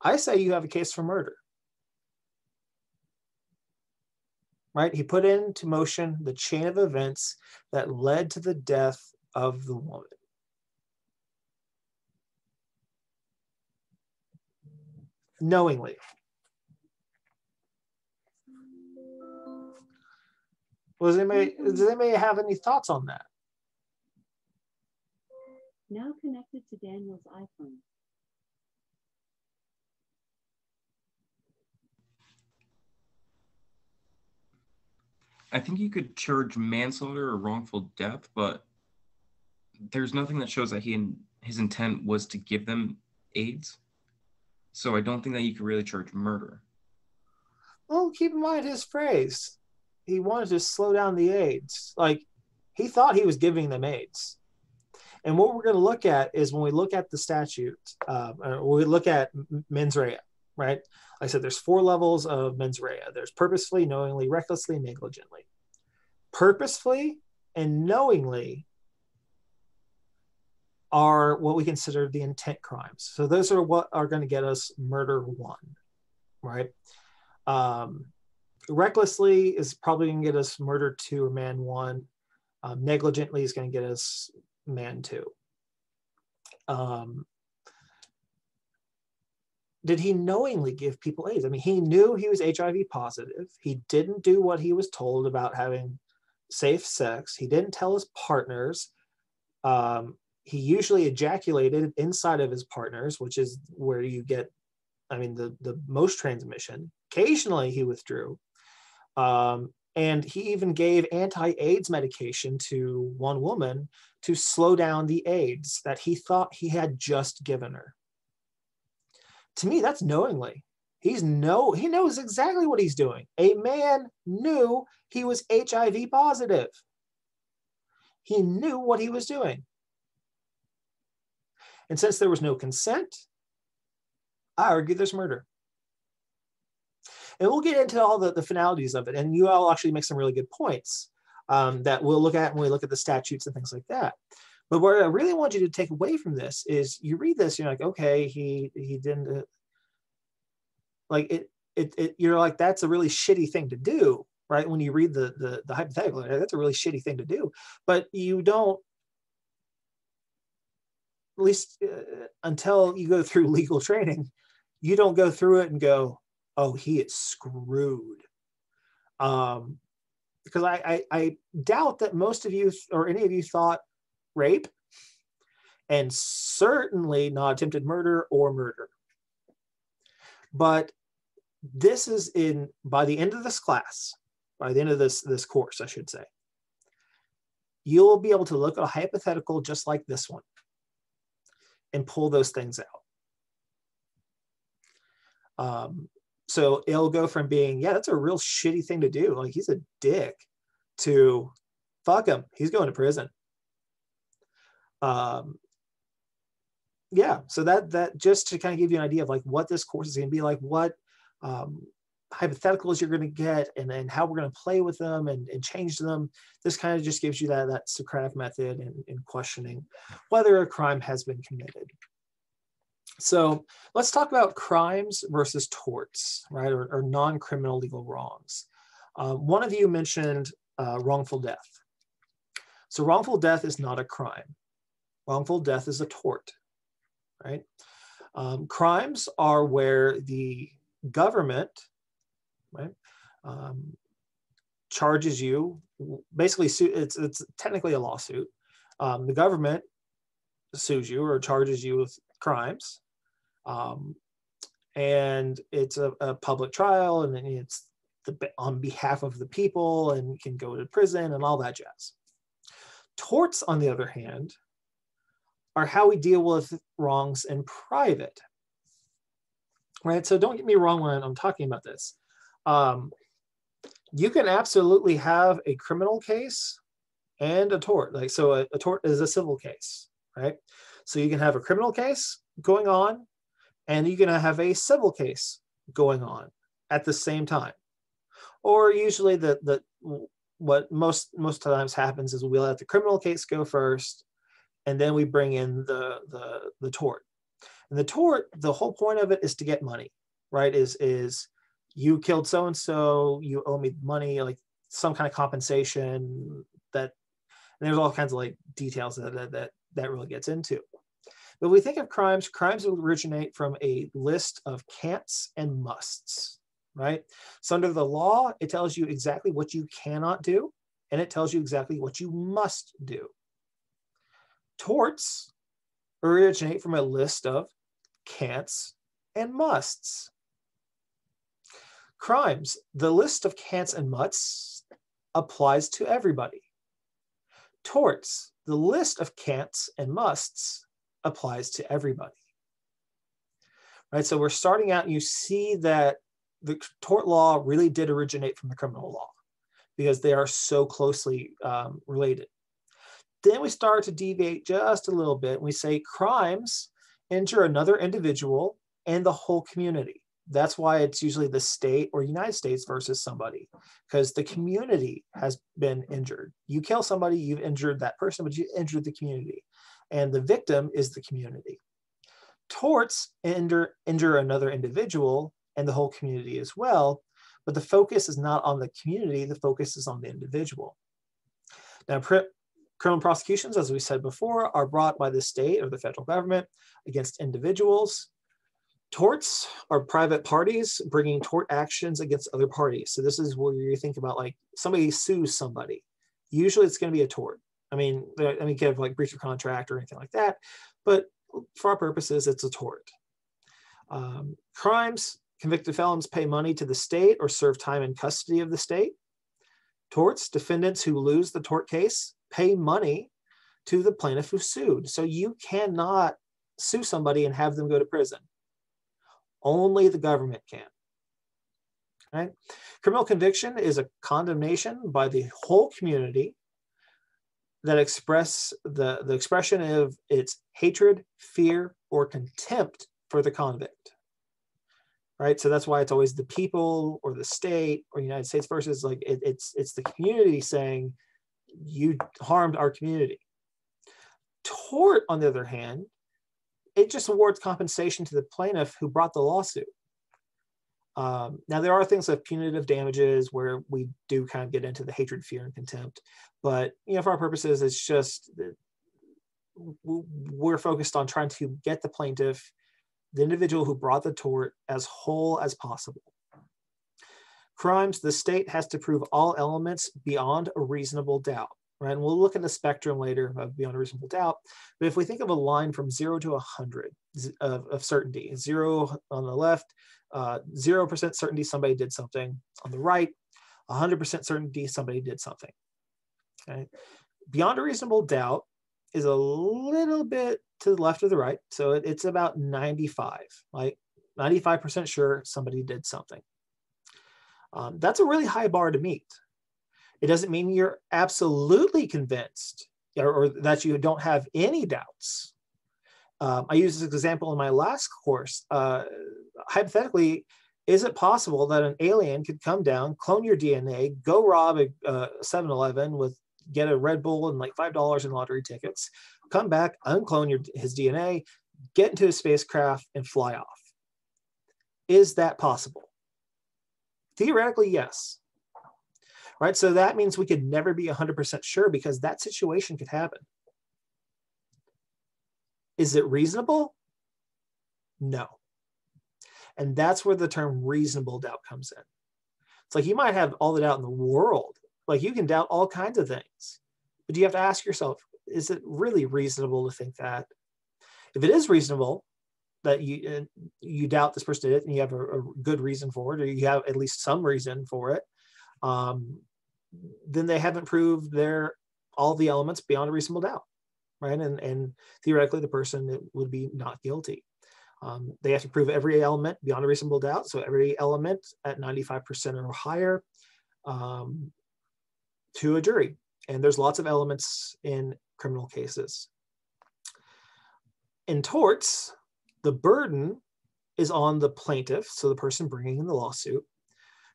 I say you have a case for murder. Right? He put into motion the chain of events that led to the death of the woman. Knowingly. Well, does anybody, does anybody have any thoughts on that? Now connected to Daniel's iPhone. I think you could charge manslaughter or wrongful death, but there's nothing that shows that he and his intent was to give them AIDS. So I don't think that you can really charge murder. Well, keep in mind his phrase. He wanted to slow down the AIDS. Like, he thought he was giving them AIDS. And what we're going to look at is when we look at the statute, uh, or we look at mens rea, right? Like I said, there's four levels of mens rea. There's purposefully, knowingly, recklessly, negligently. Purposefully and knowingly are what we consider the intent crimes. So those are what are going to get us murder one, right? Um, recklessly is probably going to get us murder two or man one. Um, negligently is going to get us man two. Um, Did he knowingly give people AIDS? I mean, he knew he was H I V positive. He didn't do what he was told about having safe sex. He didn't tell his partners. Um, he usually ejaculated inside of his partners, which is where you get, I mean, the, the most transmission. Occasionally he withdrew. Um, and he even gave anti-AIDS medication to one woman to slow down the AIDS that he thought he had just given her. To me, that's knowingly. He's no, he knows exactly what he's doing. A man knew he was H I V positive. He knew what he was doing. And since there was no consent, I argue there's murder. And we'll get into all the, the finalities of it. And you all actually make some really good points um, that we'll look at when we look at the statutes and things like that. But what I really want you to take away from this is you read this, you're like, okay, he he didn't, like it, it, it you're like, that's a really shitty thing to do, right? When you read the, the, the hypothetical, that's a really shitty thing to do. But you don't, at least uh, until you go through legal training, you don't go through it and go, oh, he is screwed. Um, because I, I, I doubt that most of you or any of you thought rape, and certainly not attempted murder or murder. But this is in, by the end of this class, by the end of this, this course, I should say, you will be able to look at a hypothetical just like this one and pull those things out. Um, so it'll go from being, yeah, that's a real shitty thing to do, like he's a dick, to fuck him, he's going to prison. Um, yeah, so that that just to kind of give you an idea of like what this course is going to be like, what um, hypotheticals you're going to get, and then how we're going to play with them and, and change them. This kind of just gives you that, that Socratic method in, in questioning whether a crime has been committed. So let's talk about crimes versus torts, right, or, or non-criminal legal wrongs. Uh, one of you mentioned uh, wrongful death. So wrongful death is not a crime. Wrongful death is a tort, right? Um, crimes are where the government, right, um, charges you, basically, su it's, it's technically a lawsuit. Um, the government sues you or charges you with crimes. Um, and it's a, a public trial, and then it's the, on behalf of the people, and can go to prison and all that jazz. Torts, on the other hand, are how we deal with wrongs in private, right? So don't get me wrong when I'm talking about this. Um, you can absolutely have a criminal case and a tort. Like, so a, a tort is a civil case, right? So you can have a criminal case going on, and you're going to have a civil case going on at the same time. Or usually the, the what most, most times happens is we'll let the criminal case go first, and then we bring in the, the, the tort. And the tort, the whole point of it is to get money, right? Is, is you killed so-and-so, you owe me money, like some kind of compensation that, and there's all kinds of like details that that, that, that really gets into. But we think of crimes, crimes originate from a list of can'ts and musts, right? So under the law, it tells you exactly what you cannot do, and it tells you exactly what you must do. Torts originate from a list of can'ts and musts. Crimes, the list of can'ts and musts applies to everybody. Torts, the list of can'ts and musts applies to everybody. Right, so we're starting out and you see that the tort law really did originate from the criminal law because they are so closely um, related. Then we start to deviate just a little bit, and we say crimes injure another individual and the whole community. That's why it's usually the state or United States versus somebody, because the community has been injured. You kill somebody, you've injured that person, but you injured the community, and the victim is the community. Torts injure, injure another individual and the whole community as well, but the focus is not on the community, the focus is on the individual. Now, criminal prosecutions, as we said before, are brought by the state or the federal government against individuals. Torts are private parties bringing tort actions against other parties. So this is where you think about like somebody sues somebody. Usually it's going to be a tort. I mean, I mean, kind of like breach of contract or anything like that. But for our purposes, it's a tort. Um, crimes, convicted felons pay money to the state or serve time in custody of the state. Torts, defendants who lose the tort case pay money to the plaintiff who sued. So you cannot sue somebody and have them go to prison. Only the government can. Right? Criminal conviction is a condemnation by the whole community that express the, the expression of its hatred, fear, or contempt for the convict. Right? So that's why it's always the people or the state or United States versus like it, it's it's the community saying, you harmed our community. Tort, on the other hand, it just awards compensation to the plaintiff who brought the lawsuit. Um, now, there are things like punitive damages where we do kind of get into the hatred, fear, and contempt. But, you know, for our purposes, it's just we're focused on trying to get the plaintiff, the individual who brought the tort, as whole as possible. Crimes, the state has to prove all elements beyond a reasonable doubt, right? And we'll look at the spectrum later of beyond a reasonable doubt. But if we think of a line from zero to one hundred of, of certainty, zero on the left, uh, zero percent certainty somebody did something on the right, one hundred percent certainty somebody did something, okay? beyond a reasonable doubt is a little bit to the left or the right. So it, it's about ninety-five, like ninety-five percent sure somebody did something. Um, that's a really high bar to meet. It doesn't mean you're absolutely convinced or, or that you don't have any doubts. Um, I used this example in my last course. Uh, hypothetically, is it possible that an alien could come down, clone your D N A, go rob a uh, seven eleven with, get a Red Bull and like five dollars in lottery tickets, come back, unclone your, his D N A, get into a spacecraft and fly off? Is that possible? Theoretically, yes. Right, so that means we could never be one hundred percent sure because that situation could happen. Is it reasonable? No. And that's where the term reasonable doubt comes in. It's like you might have all the doubt in the world. Like you can doubt all kinds of things, but you have to ask yourself, is it really reasonable to think that? If it is reasonable that you, you doubt this person did it and you have a, a good reason for it, or you have at least some reason for it, um, then they haven't proved their, all the elements beyond a reasonable doubt. Right, and, and theoretically the person would be not guilty. Um, they have to prove every element beyond a reasonable doubt, so every element at ninety-five percent or higher um, to a jury. And there's lots of elements in criminal cases. In torts, the burden is on the plaintiff, so the person bringing in the lawsuit,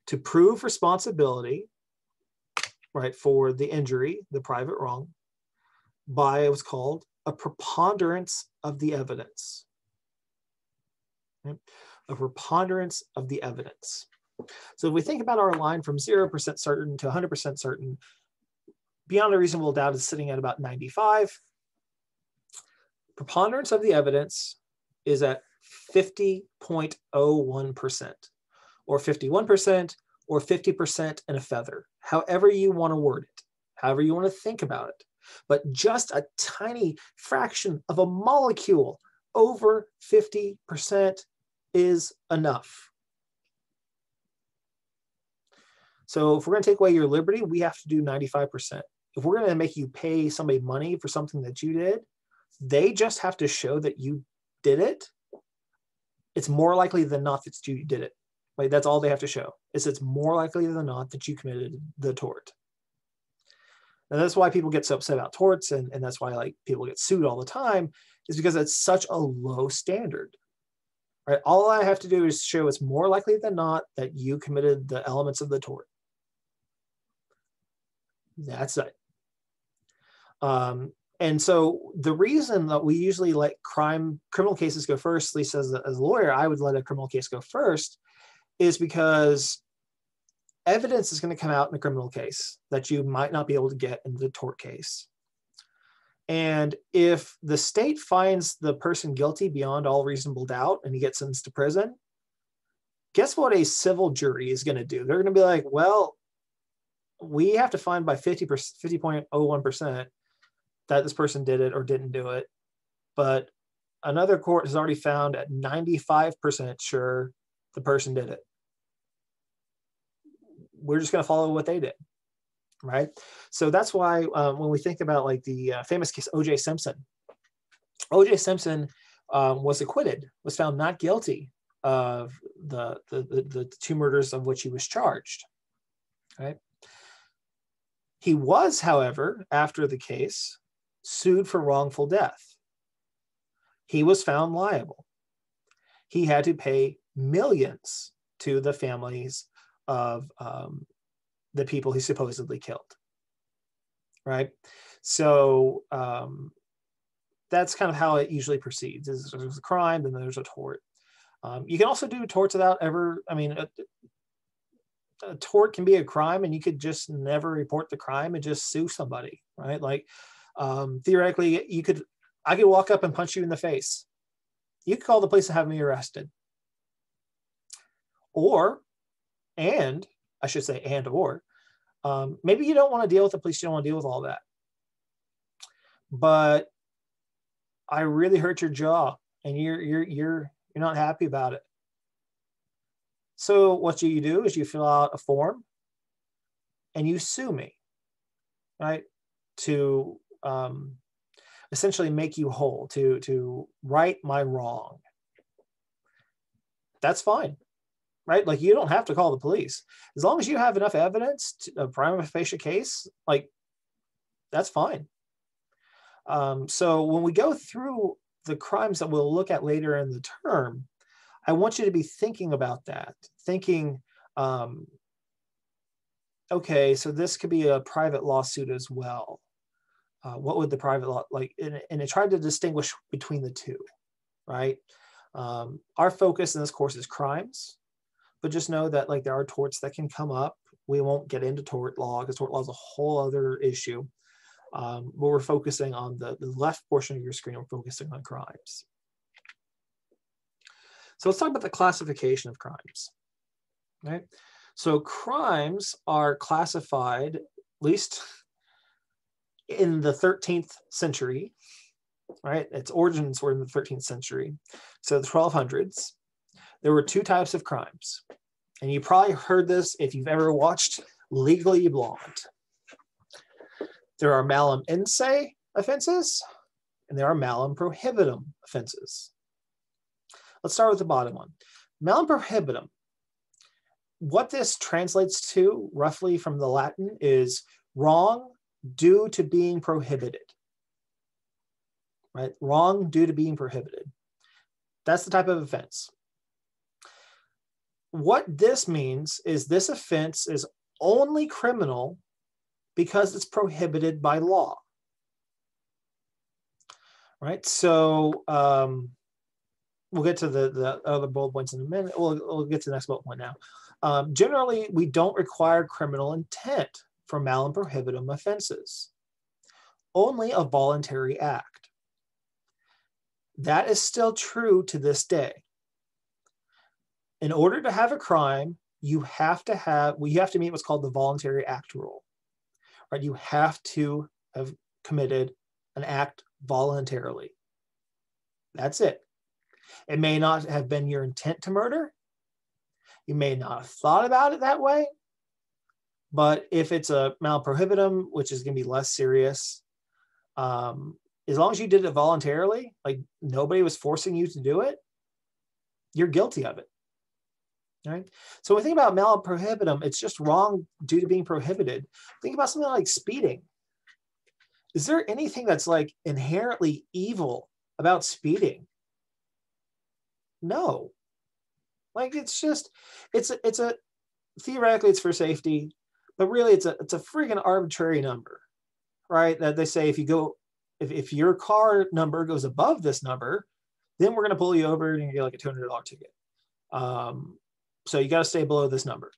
to prove responsibility, right, for the injury, the private wrong, by what's called a preponderance of the evidence. Right? A preponderance of the evidence. So if we think about our line from zero percent certain to one hundred percent certain, beyond a reasonable doubt is sitting at about ninety-five. Preponderance of the evidence is at fifty point zero one percent or fifty-one percent or fifty percent and a feather, however you want to word it, however you want to think about it. But just a tiny fraction of a molecule over fifty percent is enough. So if we're going to take away your liberty, we have to do ninety-five percent. If we're going to make you pay somebody money for something that you did, they just have to show that you did it. It's more likely than not that you did it. Right? That's all they have to show, is it's more likely than not that you committed the tort. And that's why people get so upset about torts, and, and that's why like people get sued all the time, is because it's such a low standard. Right? All I have to do is show it's more likely than not that you committed the elements of the tort. That's it. Um, and so the reason that we usually let crime criminal cases go first, at least as a, as a lawyer, I would let a criminal case go first, is because evidence is going to come out in a criminal case that you might not be able to get in the tort case. And if the state finds the person guilty beyond all reasonable doubt and he gets sentenced to prison, guess what a civil jury is going to do? They're going to be like, well, we have to find by fifty point zero one percent that this person did it or didn't do it. But another court has already found at ninety-five percent sure the person did it. We're just going to follow what they did, right? So that's why um, when we think about like the uh, famous case O J Simpson, O J Simpson um, was acquitted, was found not guilty of the, the, the, the two murders of which he was charged, right? He was, however, after the case, sued for wrongful death. He was found liable. He had to pay millions to the families of um, the people he supposedly killed, right? So um, that's kind of how it usually proceeds. Is there's a crime, then there's a tort. Um, you can also do torts without ever, I mean, a, a tort can be a crime and you could just never report the crime and just sue somebody, right? Like um, theoretically, you could, I could walk up and punch you in the face. You could call the police and have me arrested. Or, And I should say, and or um, maybe you don't want to deal with the police. You don't want to deal with all that. But I really hurt your jaw, and you're you're you're you're not happy about it. So what you do is you fill out a form, and you sue me, right? to um, essentially make you whole, to, to right my wrong. That's fine, right? Like, you don't have to call the police. As long as you have enough evidence, to, a prima facie case, like, that's fine. Um, so when we go through the crimes that we'll look at later in the term, I want you to be thinking about that, thinking, um, okay, so this could be a private lawsuit as well. Uh, what would the private law, like, and, and it tried to distinguish between the two, right? Um, our focus in this course is crimes, but just know that, like, there are torts that can come up. We won't get into tort law because tort law is a whole other issue. Um, but we're focusing on the, the left portion of your screen. We're focusing on crimes. So let's talk about the classification of crimes. Right? So crimes are classified, at least in the thirteenth century, right? Its origins were in the thirteenth century. So the twelve hundreds, there were two types of crimes. And you probably heard this if you've ever watched Legally Blonde. There are malum in se offenses, and there are malum prohibitum offenses. Let's start with the bottom one. Malum prohibitum. What this translates to roughly from the Latin is wrong due to being prohibited. Right? Wrong due to being prohibited. That's the type of offense. What this means is this offense is only criminal because it's prohibited by law. Right? So um, we'll get to the, the other bullet points in a minute. We'll, we'll get to the next bullet point now. Um, generally, we don't require criminal intent for malum prohibitum offenses, only a voluntary act. That is still true to this day. In order to have a crime, you have to have, well, you have to meet what's called the voluntary act rule. Right? You have to have committed an act voluntarily. That's it. It may not have been your intent to murder. You may not have thought about it that way. But if it's a malum prohibitum, which is going to be less serious, um, as long as you did it voluntarily, like nobody was forcing you to do it, you're guilty of it. Right? So when we think about malum prohibitum, it's just wrong due to being prohibited. Think about something like speeding. Is there anything that's like inherently evil about speeding? No. Like, it's just, it's a, it's a, theoretically it's for safety, but really it's a, it's a freaking arbitrary number, right? That they say, if you go, if, if your car number goes above this number, then we're going to pull you over and you get like a two hundred dollar ticket. Um, so you got to stay below this number.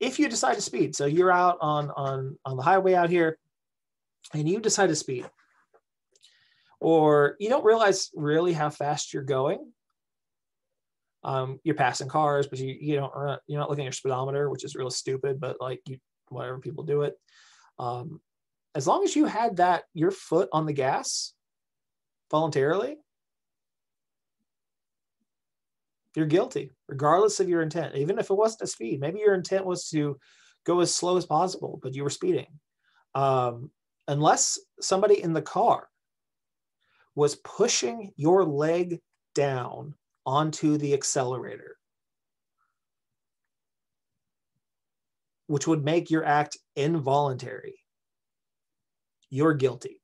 If you decide to speed, so you're out on, on, on the highway out here and you decide to speed, or you don't realize really how fast you're going. Um, you're passing cars, but you, you don't, you're not looking at your speedometer, which is really stupid, but like you, whatever, people do it. Um, as long as you had that, your foot on the gas voluntarily, you're guilty, regardless of your intent. Even if it wasn't a speed, maybe your intent was to go as slow as possible, but you were speeding. Um, unless somebody in the car was pushing your leg down onto the accelerator, which would make your act involuntary, you're guilty,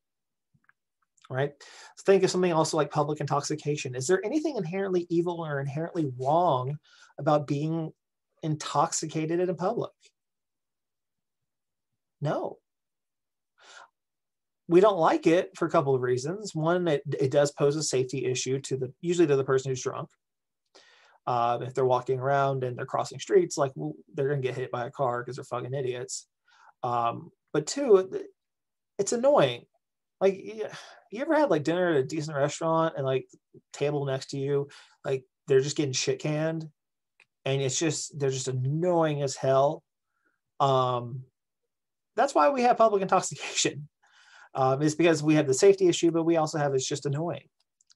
right? Think of something also like public intoxication. Is there anything inherently evil or inherently wrong about being intoxicated in public? No. We don't like it for a couple of reasons. One, it, it does pose a safety issue to the, usually to the person who's drunk. Uh, if they're walking around and they're crossing streets, like, well, they're gonna get hit by a car because they're fucking idiots. Um, but two, it's annoying. Like, you ever had like dinner at a decent restaurant and like table next to you, like they're just getting shit canned, and it's just, they're just annoying as hell. Um, that's why we have public intoxication. Um, it's because we have the safety issue, but we also have, it's just annoying,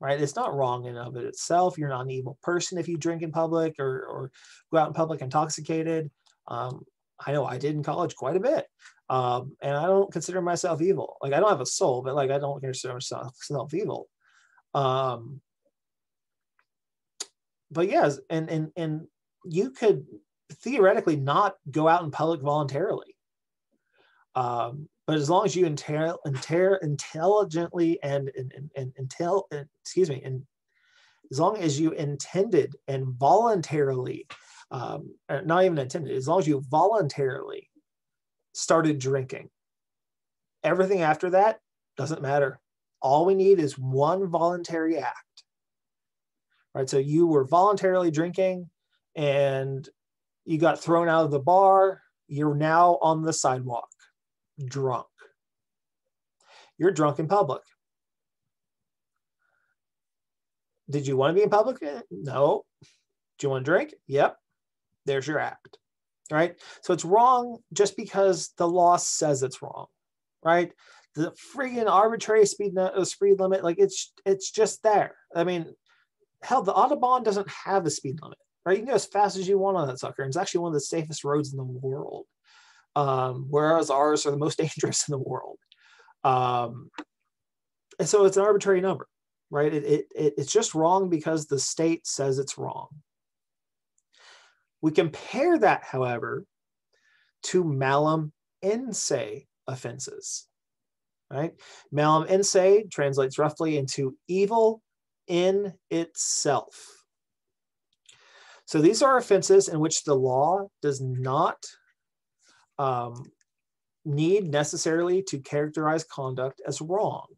right? It's not wrong in and of it itself. You're not an evil person if you drink in public or, or go out in public intoxicated. Um, I know I did in college quite a bit. Um, and I don't consider myself evil. Like, I don't have a soul, but like, I don't consider myself evil. Um, but yes, and, and, and you could theoretically not go out in public voluntarily. Um, but as long as you inter, inter, intelligently and, and, and, and intel, excuse me, and as long as you intended and voluntarily, um, not even intended, as long as you voluntarily started drinking, everything after that doesn't matter. All we need is one voluntary act, right? So you were voluntarily drinking and you got thrown out of the bar. You're now on the sidewalk, drunk. You're drunk in public. Did you want to be in public? No. Do you want to drink? Yep. There's your act, right? So it's wrong just because the law says it's wrong, right? The friggin' arbitrary speed, speed limit, like it's it's just there. I mean, hell, the Autobahn doesn't have a speed limit, right? You can go as fast as you want on that sucker. And it's actually one of the safest roads in the world, um, whereas ours are the most dangerous in the world. Um, and so it's an arbitrary number, right? It, it, it, it's just wrong because the state says it's wrong. We compare that, however, to malum in se offenses, right? Malum in se translates roughly into evil in itself. So these are offenses in which the law does not um, need necessarily to characterize conduct as wrong,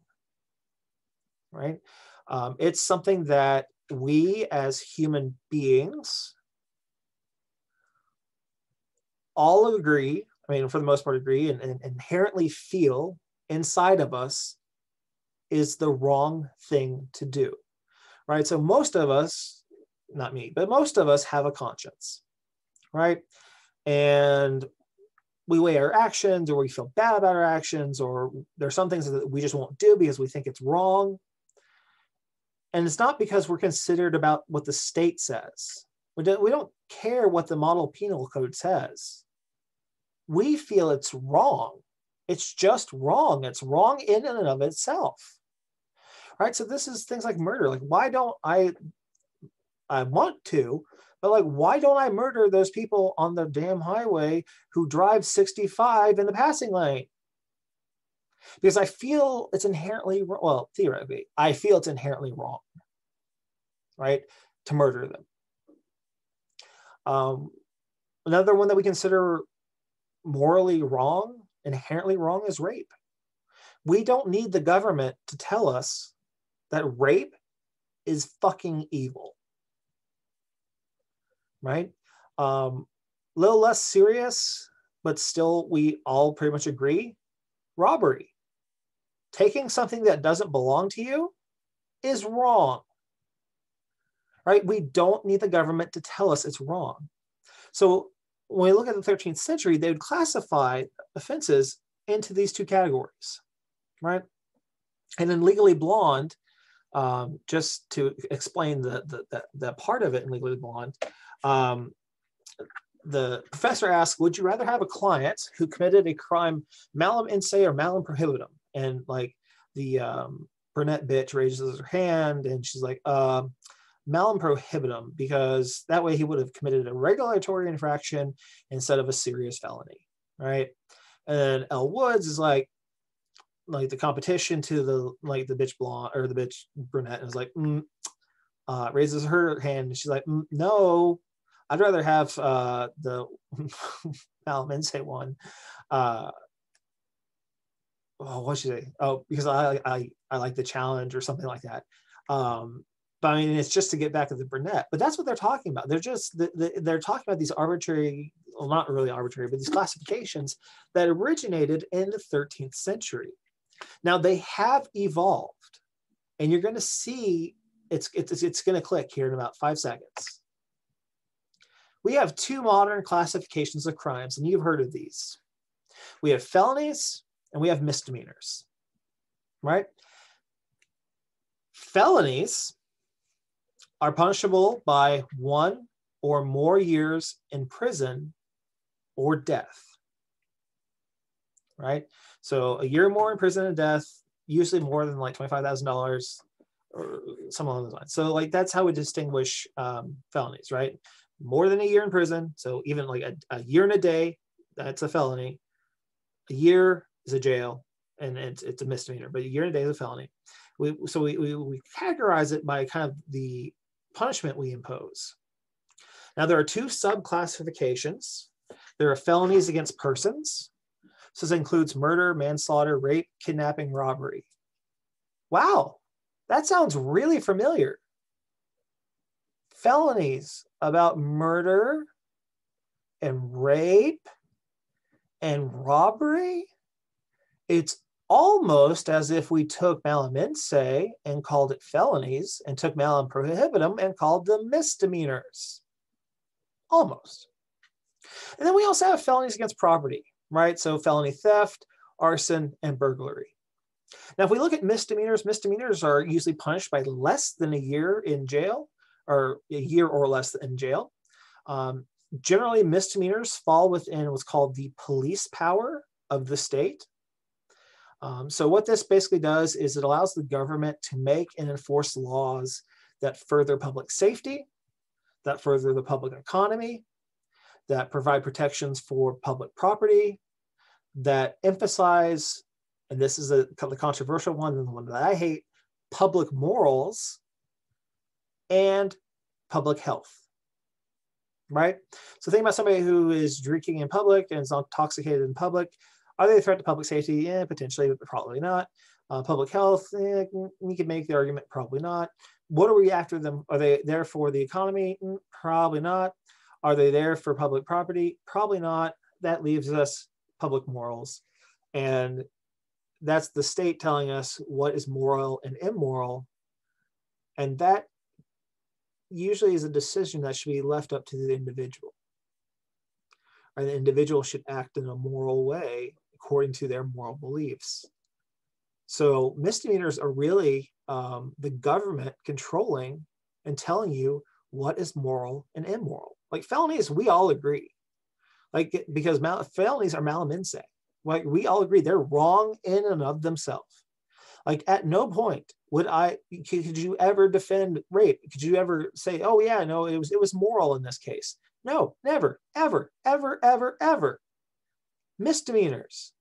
right? Um, it's something that we as human beings all agree, I mean, for the most part agree and, and inherently feel inside of us is the wrong thing to do, right? So most of us, not me, but most of us have a conscience, right? And we weigh our actions, or we feel bad about our actions, or there's some things that we just won't do because we think it's wrong. And it's not because we're considered about what the state says. We don't, we don't care what the Model Penal Code says. We feel it's wrong. It's just wrong. It's wrong in and of itself, right? So this is things like murder. Like, why don't I, I want to, but like, why don't I murder those people on the damn highway who drive sixty-five in the passing lane? Because I feel it's inherently, well, theoretically, I feel it's inherently wrong, right, to murder them. Um, another one that we consider morally wrong, inherently wrong, is rape. We don't need the government to tell us that rape is fucking evil, right? Um, a little less serious, but still we all pretty much agree. Robbery, taking something that doesn't belong to you, is wrong, right? We don't need the government to tell us it's wrong. So when we look at the thirteenth century, they would classify offenses into these two categories, right? And then Legally Blonde, um, just to explain the, the, the, the part of it in Legally Blonde, um, the professor asks, would you rather have a client who committed a crime malum in se or malum prohibitum? And like the um, brunette bitch raises her hand and she's like, uh, malum prohibitum, because that way he would have committed a regulatory infraction instead of a serious felony, right? And then L. Woods is like, like the competition to the, like the bitch blonde or the bitch brunette, and is like, mm, uh, raises her hand and she's like, mm, no, I'd rather have uh, the malum in se one. Uh, oh, what should I say? Oh, because I, I I like the challenge or something like that. Um, but I mean, it's just to get back at the brunette. But that's what they're talking about. They're just the, the, they're talking about these arbitrary, well, not really arbitrary, but these classifications that originated in the thirteenth century. Now they have evolved, and you're going to see it's it's it's going to click here in about five seconds. We have two modern classifications of crimes, and you've heard of these. We have felonies and we have misdemeanors, right? Felonies are punishable by one or more years in prison or death, right? So a year or more in prison and death, usually more than like twenty-five thousand dollars or something along those lines. So like, that's how we distinguish um, felonies, right? More than a year in prison. So even like a, a year and a day, that's a felony. A year is a jail and it's, it's a misdemeanor, but a year and a day is a felony. We, so we, we, we categorize it by kind of the punishment we impose. Now there are two subclassifications. There are felonies against persons. So this includes murder, manslaughter, rape, kidnapping, robbery. Wow, that sounds really familiar. Felonies about murder and rape and robbery. It's almost as if we took malum in se and called it felonies and took malum prohibitum and called them misdemeanors. Almost. And then we also have felonies against property, right? So felony theft, arson, and burglary. Now, if we look at misdemeanors, misdemeanors are usually punished by less than a year in jail, or a year or less in jail. Um, generally, misdemeanors fall within what's called the police power of the state. Um, so what this basically does is it allows the government to make and enforce laws that further public safety, that further the public economy, that provide protections for public property, that emphasize, and this is a, the controversial one and the one that I hate, public morals and public health, right? So think about somebody who is drinking in public and is intoxicated in public. Are they a threat to public safety? Yeah, potentially, but probably not. Uh, public health, eh, you can make the argument, probably not. What are we after them? Are they there for the economy? Probably not. Are they there for public property? Probably not. That leaves us public morals. And that's the state telling us what is moral and immoral. And that usually is a decision that should be left up to the individual. Or the individual should act in a moral way according to their moral beliefs. So misdemeanors are really um, the government controlling and telling you what is moral and immoral. Like felonies, we all agree. Like, because mal felonies are malum in se. Like, we all agree they're wrong in and of themselves. Like, at no point would I, could you ever defend rape? Could you ever say, oh yeah, no, it was, it was moral in this case? No, never, ever, ever, ever, ever. Misdemeanors.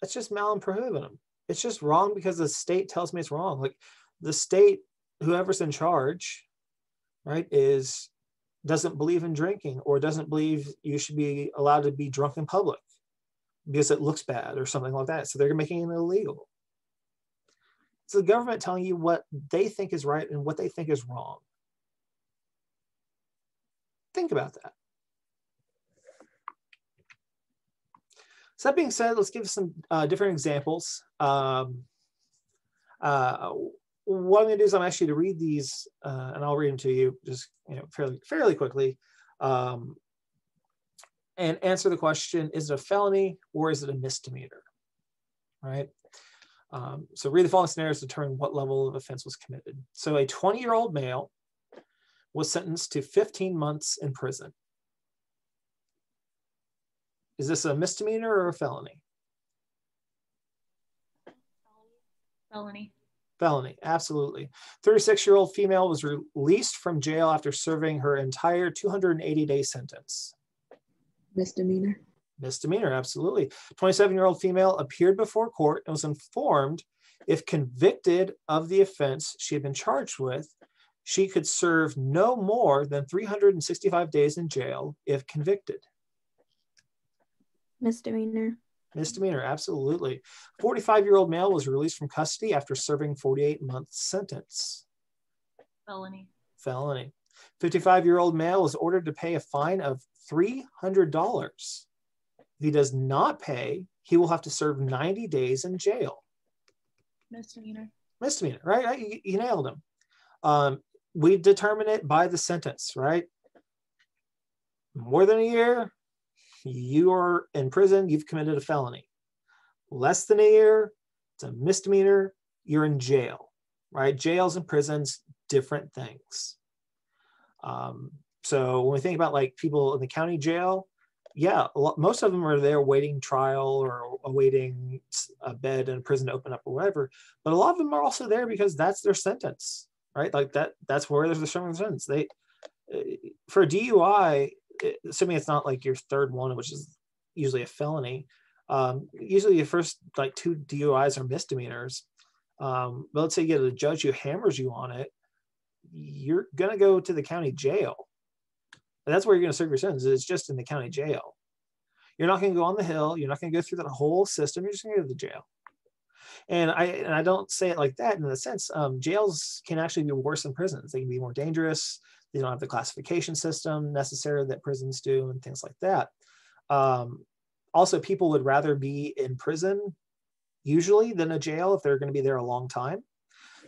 That's just malum prohibitum. It's just wrong because the state tells me it's wrong. Like, the state, whoever's in charge, right, is doesn't believe in drinking or doesn't believe you should be allowed to be drunk in public because it looks bad or something like that. So they're making it illegal. It's the government telling you what they think is right and what they think is wrong. Think about that. So that being said, let's give some uh, different examples. Um, uh, What I'm going to do is I'm actually to read these, uh, and I'll read them to you just you know fairly fairly quickly, um, and answer the question: is it a felony or is it a misdemeanor? Right. Um, so read the following scenarios to determine what level of offense was committed. So a twenty-year-old male was sentenced to fifteen months in prison. Is this a misdemeanor or a felony? Felony. Felony, absolutely. thirty-six-year-old female was released from jail after serving her entire two hundred eighty day sentence. Misdemeanor. Misdemeanor, absolutely. twenty-seven-year-old female appeared before court and was informed if convicted of the offense she had been charged with, she could serve no more than three hundred sixty-five days in jail if convicted. Misdemeanor. Misdemeanor, absolutely. forty-five-year-old male was released from custody after serving forty-eight month sentence. Felony. Felony. fifty-five-year-old male was ordered to pay a fine of three hundred dollars. If he does not pay, he will have to serve ninety days in jail. Misdemeanor. Misdemeanor, right? You, you nailed him. Um, we determine it by the sentence, right? More than a year, you are in prison, you've committed a felony. Less than a year, it's a misdemeanor, you're in jail, right? Jails and prisons, different things. Um, So when we think about like people in the county jail, yeah, lot, most of them are there waiting trial or awaiting a bed in a prison to open up or whatever. But a lot of them are also there because that's their sentence, right? Like that, that's where there's a certain sentence. They, for a D U I, assuming it's not like your third one, which is usually a felony, um, usually your first like two D U Is are misdemeanors. Um, but let's say you get a judge who hammers you on it, you're gonna go to the county jail. And that's where you're gonna serve your sentence. It's just in the county jail. You're not gonna go on the hill. You're not gonna go through that whole system. You're just gonna go to the jail. And I and I don't say it like that in the sense, um, jails can actually be worse than prisons. They can be more dangerous. They don't have the classification system necessarily that prisons do and things like that. Um, also, people would rather be in prison usually than a jail if they're gonna be there a long time,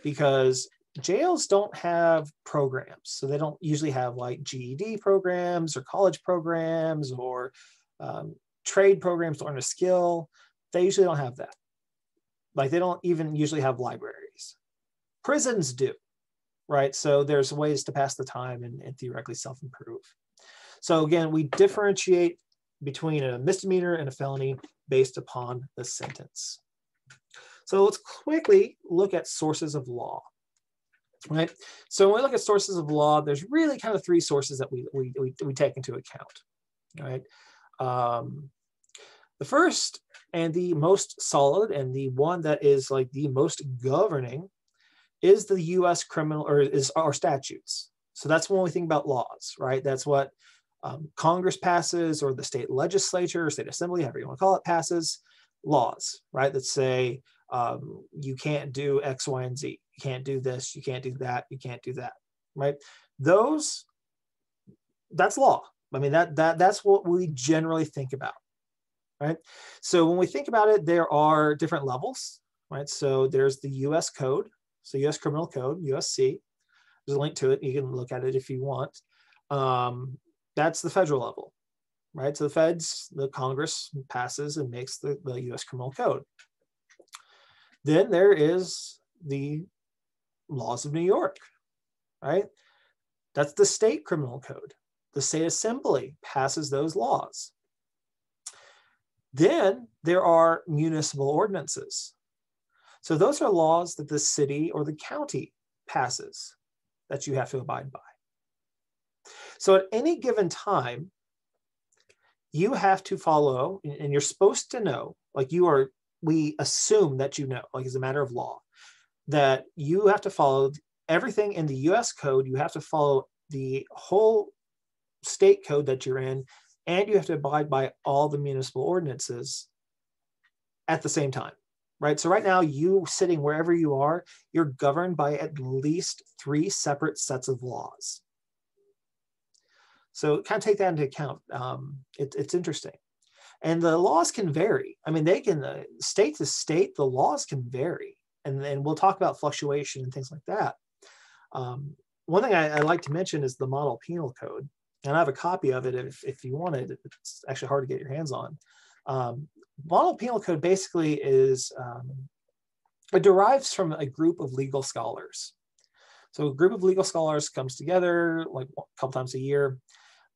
because jails don't have programs. So they don't usually have like G E D programs or college programs or um, trade programs to learn a skill. They usually don't have that. Like they don't even usually have libraries. Prisons do, right? So there's ways to pass the time and, and theoretically self-improve. So again, we differentiate between a misdemeanor and a felony based upon the sentence. So let's quickly look at sources of law. Right. So when we look at sources of law, there's really kind of three sources that we we, we, we take into account. Right. Um, the first and the most solid and the one that is like the most governing is the U S criminal or is our statutes. So that's when we think about laws. Right. That's what um, Congress passes, or the state legislature or state assembly, however you want to call it, passes laws. Right. That say um, you can't do X, Y, and Z. You can't do this, you can't do that, you can't do that, right? Those, that's law. I mean, that that that's what we generally think about, right? So when we think about it, there are different levels, right? So there's the U S Code, so U S Criminal Code, U S C. There's a link to it. You can look at it if you want. Um, that's the federal level, right? So the feds, the Congress passes and makes the, the U S Criminal Code. Then there is the laws of New York, right? That's the state criminal code. The state assembly passes those laws. Then there are municipal ordinances. So those are laws that the city or the county passes that you have to abide by. So at any given time, you have to follow, and you're supposed to know, like you are, we assume that you know, like as a matter of law, that you have to follow everything in the U S code, you have to follow the whole state code that you're in, and you have to abide by all the municipal ordinances at the same time, right? So right now, you sitting wherever you are, you're governed by at least three separate sets of laws. So kind of take that into account. Um, it, it's interesting. And the laws can vary. I mean, they can, uh, state to state, the laws can vary. And then we'll talk about fluctuation and things like that. Um, one thing I, I like to mention is the Model Penal Code. And I have a copy of it if, if you want it. It's actually hard to get your hands on. Um, Model Penal Code basically is, um, it derives from a group of legal scholars. So a group of legal scholars comes together like a couple times a year,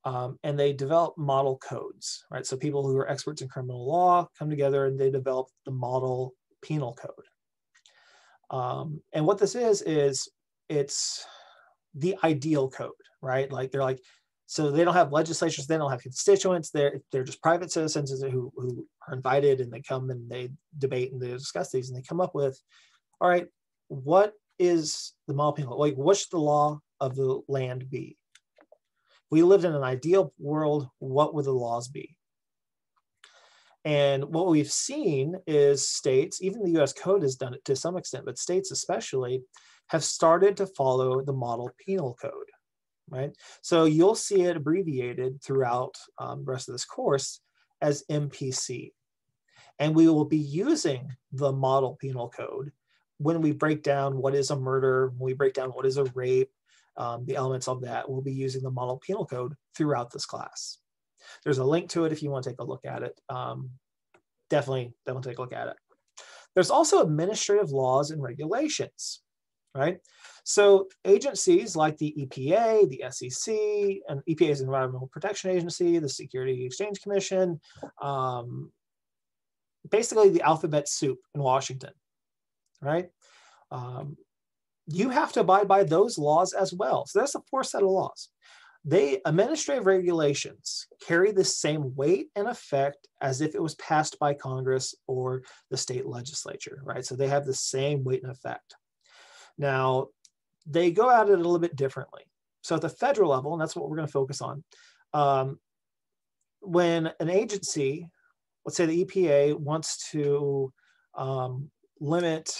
um, and they develop model codes, right? So people who are experts in criminal law come together and they develop the Model Penal Code. Um, and what this is, is it's the ideal code, right? Like they're like, so they don't have legislatures, they don't have constituents, they're, they're just private citizens who, who are invited and they come and they debate and they discuss these and they come up with, all right, what is the model penal? Like what should the law of the land be? If we lived in an ideal world, what would the laws be? And what we've seen is states, even the U S Code has done it to some extent, but states especially have started to follow the Model Penal Code, right? So you'll see it abbreviated throughout um, the rest of this course as M P C. And we will be using the Model Penal Code when we break down what is a murder, when we break down what is a rape, um, the elements of that, we'll be using the Model Penal Code throughout this class. There's a link to it if you want to take a look at it. Um, definitely, definitely take a look at it. There's also administrative laws and regulations. right? So agencies like the E P A, the S E C, and E P A's Environmental Protection Agency, the Security Exchange Commission, um, basically the alphabet soup in Washington, right? Um, you have to abide by those laws as well. So that's a fourth set of laws. They, administrative regulations carry the same weight and effect as if it was passed by Congress or the state legislature, right? So they have the same weight and effect. Now, they go at it a little bit differently. So at the federal level, and that's what we're going to focus on, um, when an agency, let's say the E P A, wants to um, limit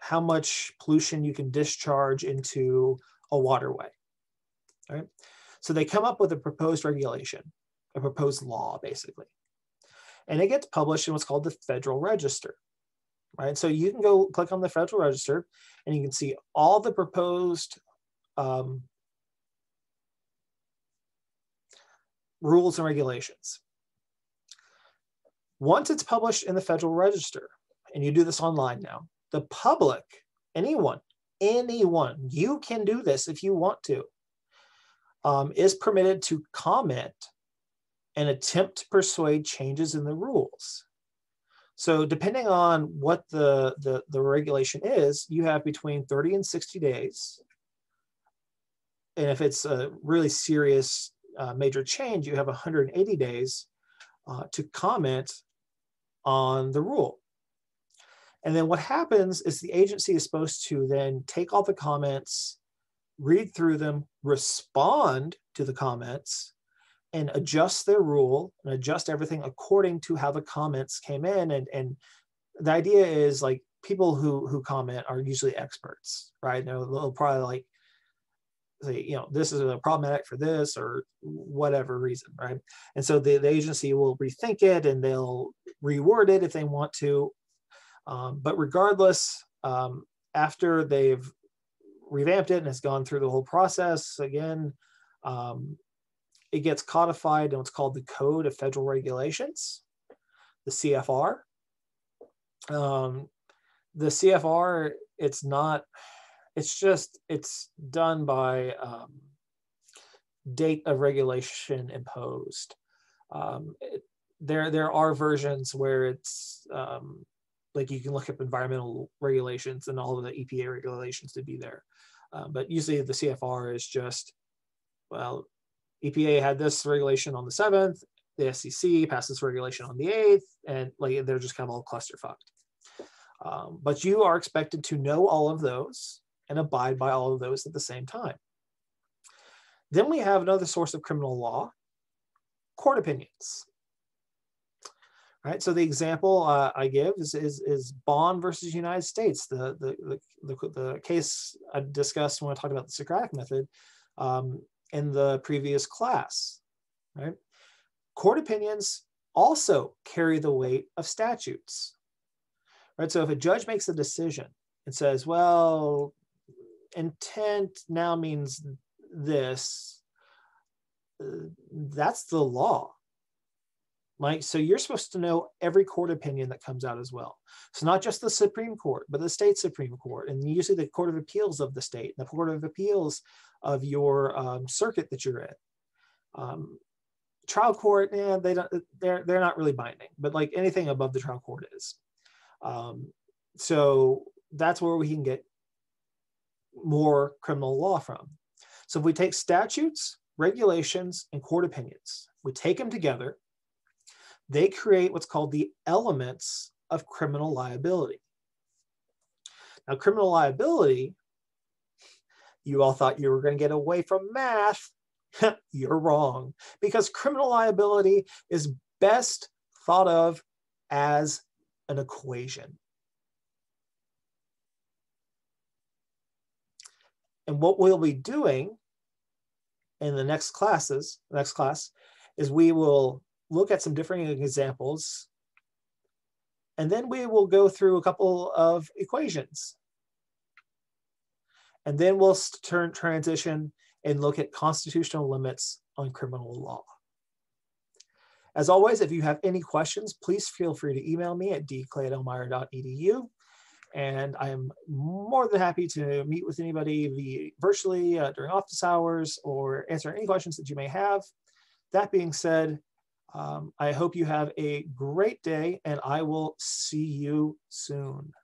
how much pollution you can discharge into a waterway. Right? So they come up with a proposed regulation, a proposed law, basically. And it gets published in what's called the Federal Register. Right? So you can go click on the Federal Register, and you can see all the proposed um, rules and regulations. Once it's published in the Federal Register, and you do this online now, the public, anyone, anyone, you can do this if you want to. Um, is permitted to comment and attempt to persuade changes in the rules. So depending on what the, the, the regulation is, you have between thirty and sixty days. And if it's a really serious uh, major change, you have one hundred eighty days uh, to comment on the rule. And then what happens is the agency is supposed to then take all the comments, read through them, respond to the comments, and adjust their rule and adjust everything according to how the comments came in. And, and the idea is, like, people who, who comment are usually experts, right? And they'll, they'll probably like say, you know, this is a problematic for this or whatever reason, right? And so the, the agency will rethink it and they'll reword it if they want to. Um, but regardless, um, after they've revamped it and has gone through the whole process again, um, it gets codified in what's called the Code of Federal Regulations, the C F R. Um, the C F R, it's not, it's just, it's done by um, date of regulation imposed. Um, it, there, there are versions where it's, um, like you can look up environmental regulations and all of the E P A regulations to be there. Uh, but usually the C F R is just, well, E P A had this regulation on the seventh, the S E C passed this regulation on the eighth, and like they're just kind of all clusterfucked. Um, but you are expected to know all of those and abide by all of those at the same time. Then we have another source of criminal law, court opinions. Right, so the example uh, I give is, is, is Bond versus United States, the, the, the, the case I discussed when I talked about the Socratic method um, in the previous class, right? Court opinions also carry the weight of statutes, right? So if a judge makes a decision and says, well, intent now means this, that's the law. Like, so you're supposed to know every court opinion that comes out as well. So not just the Supreme Court, but the state Supreme Court, and usually the Court of Appeals of the state, the Court of Appeals of your um, circuit that you're in. Um, trial court, eh, they don't, they're, they're not really binding, but like anything above the trial court is. Um, so that's where we can get more criminal law from. So if we take statutes, regulations, and court opinions, we take them together, they create what's called the elements of criminal liability. Now, criminal liability, you all thought you were going to get away from math. You're wrong, because criminal liability is best thought of as an equation. And what we'll be doing in the next classes, next class, is we will look at some different examples, and then we will go through a couple of equations. And then we'll turn transition and look at constitutional limits on criminal law. As always, if you have any questions, please feel free to email me at d clay at elmira dot e d u. and I'm more than happy to meet with anybody via, virtually uh, during office hours or answer any questions that you may have. That being said, um, I hope you have a great day, and I will see you soon.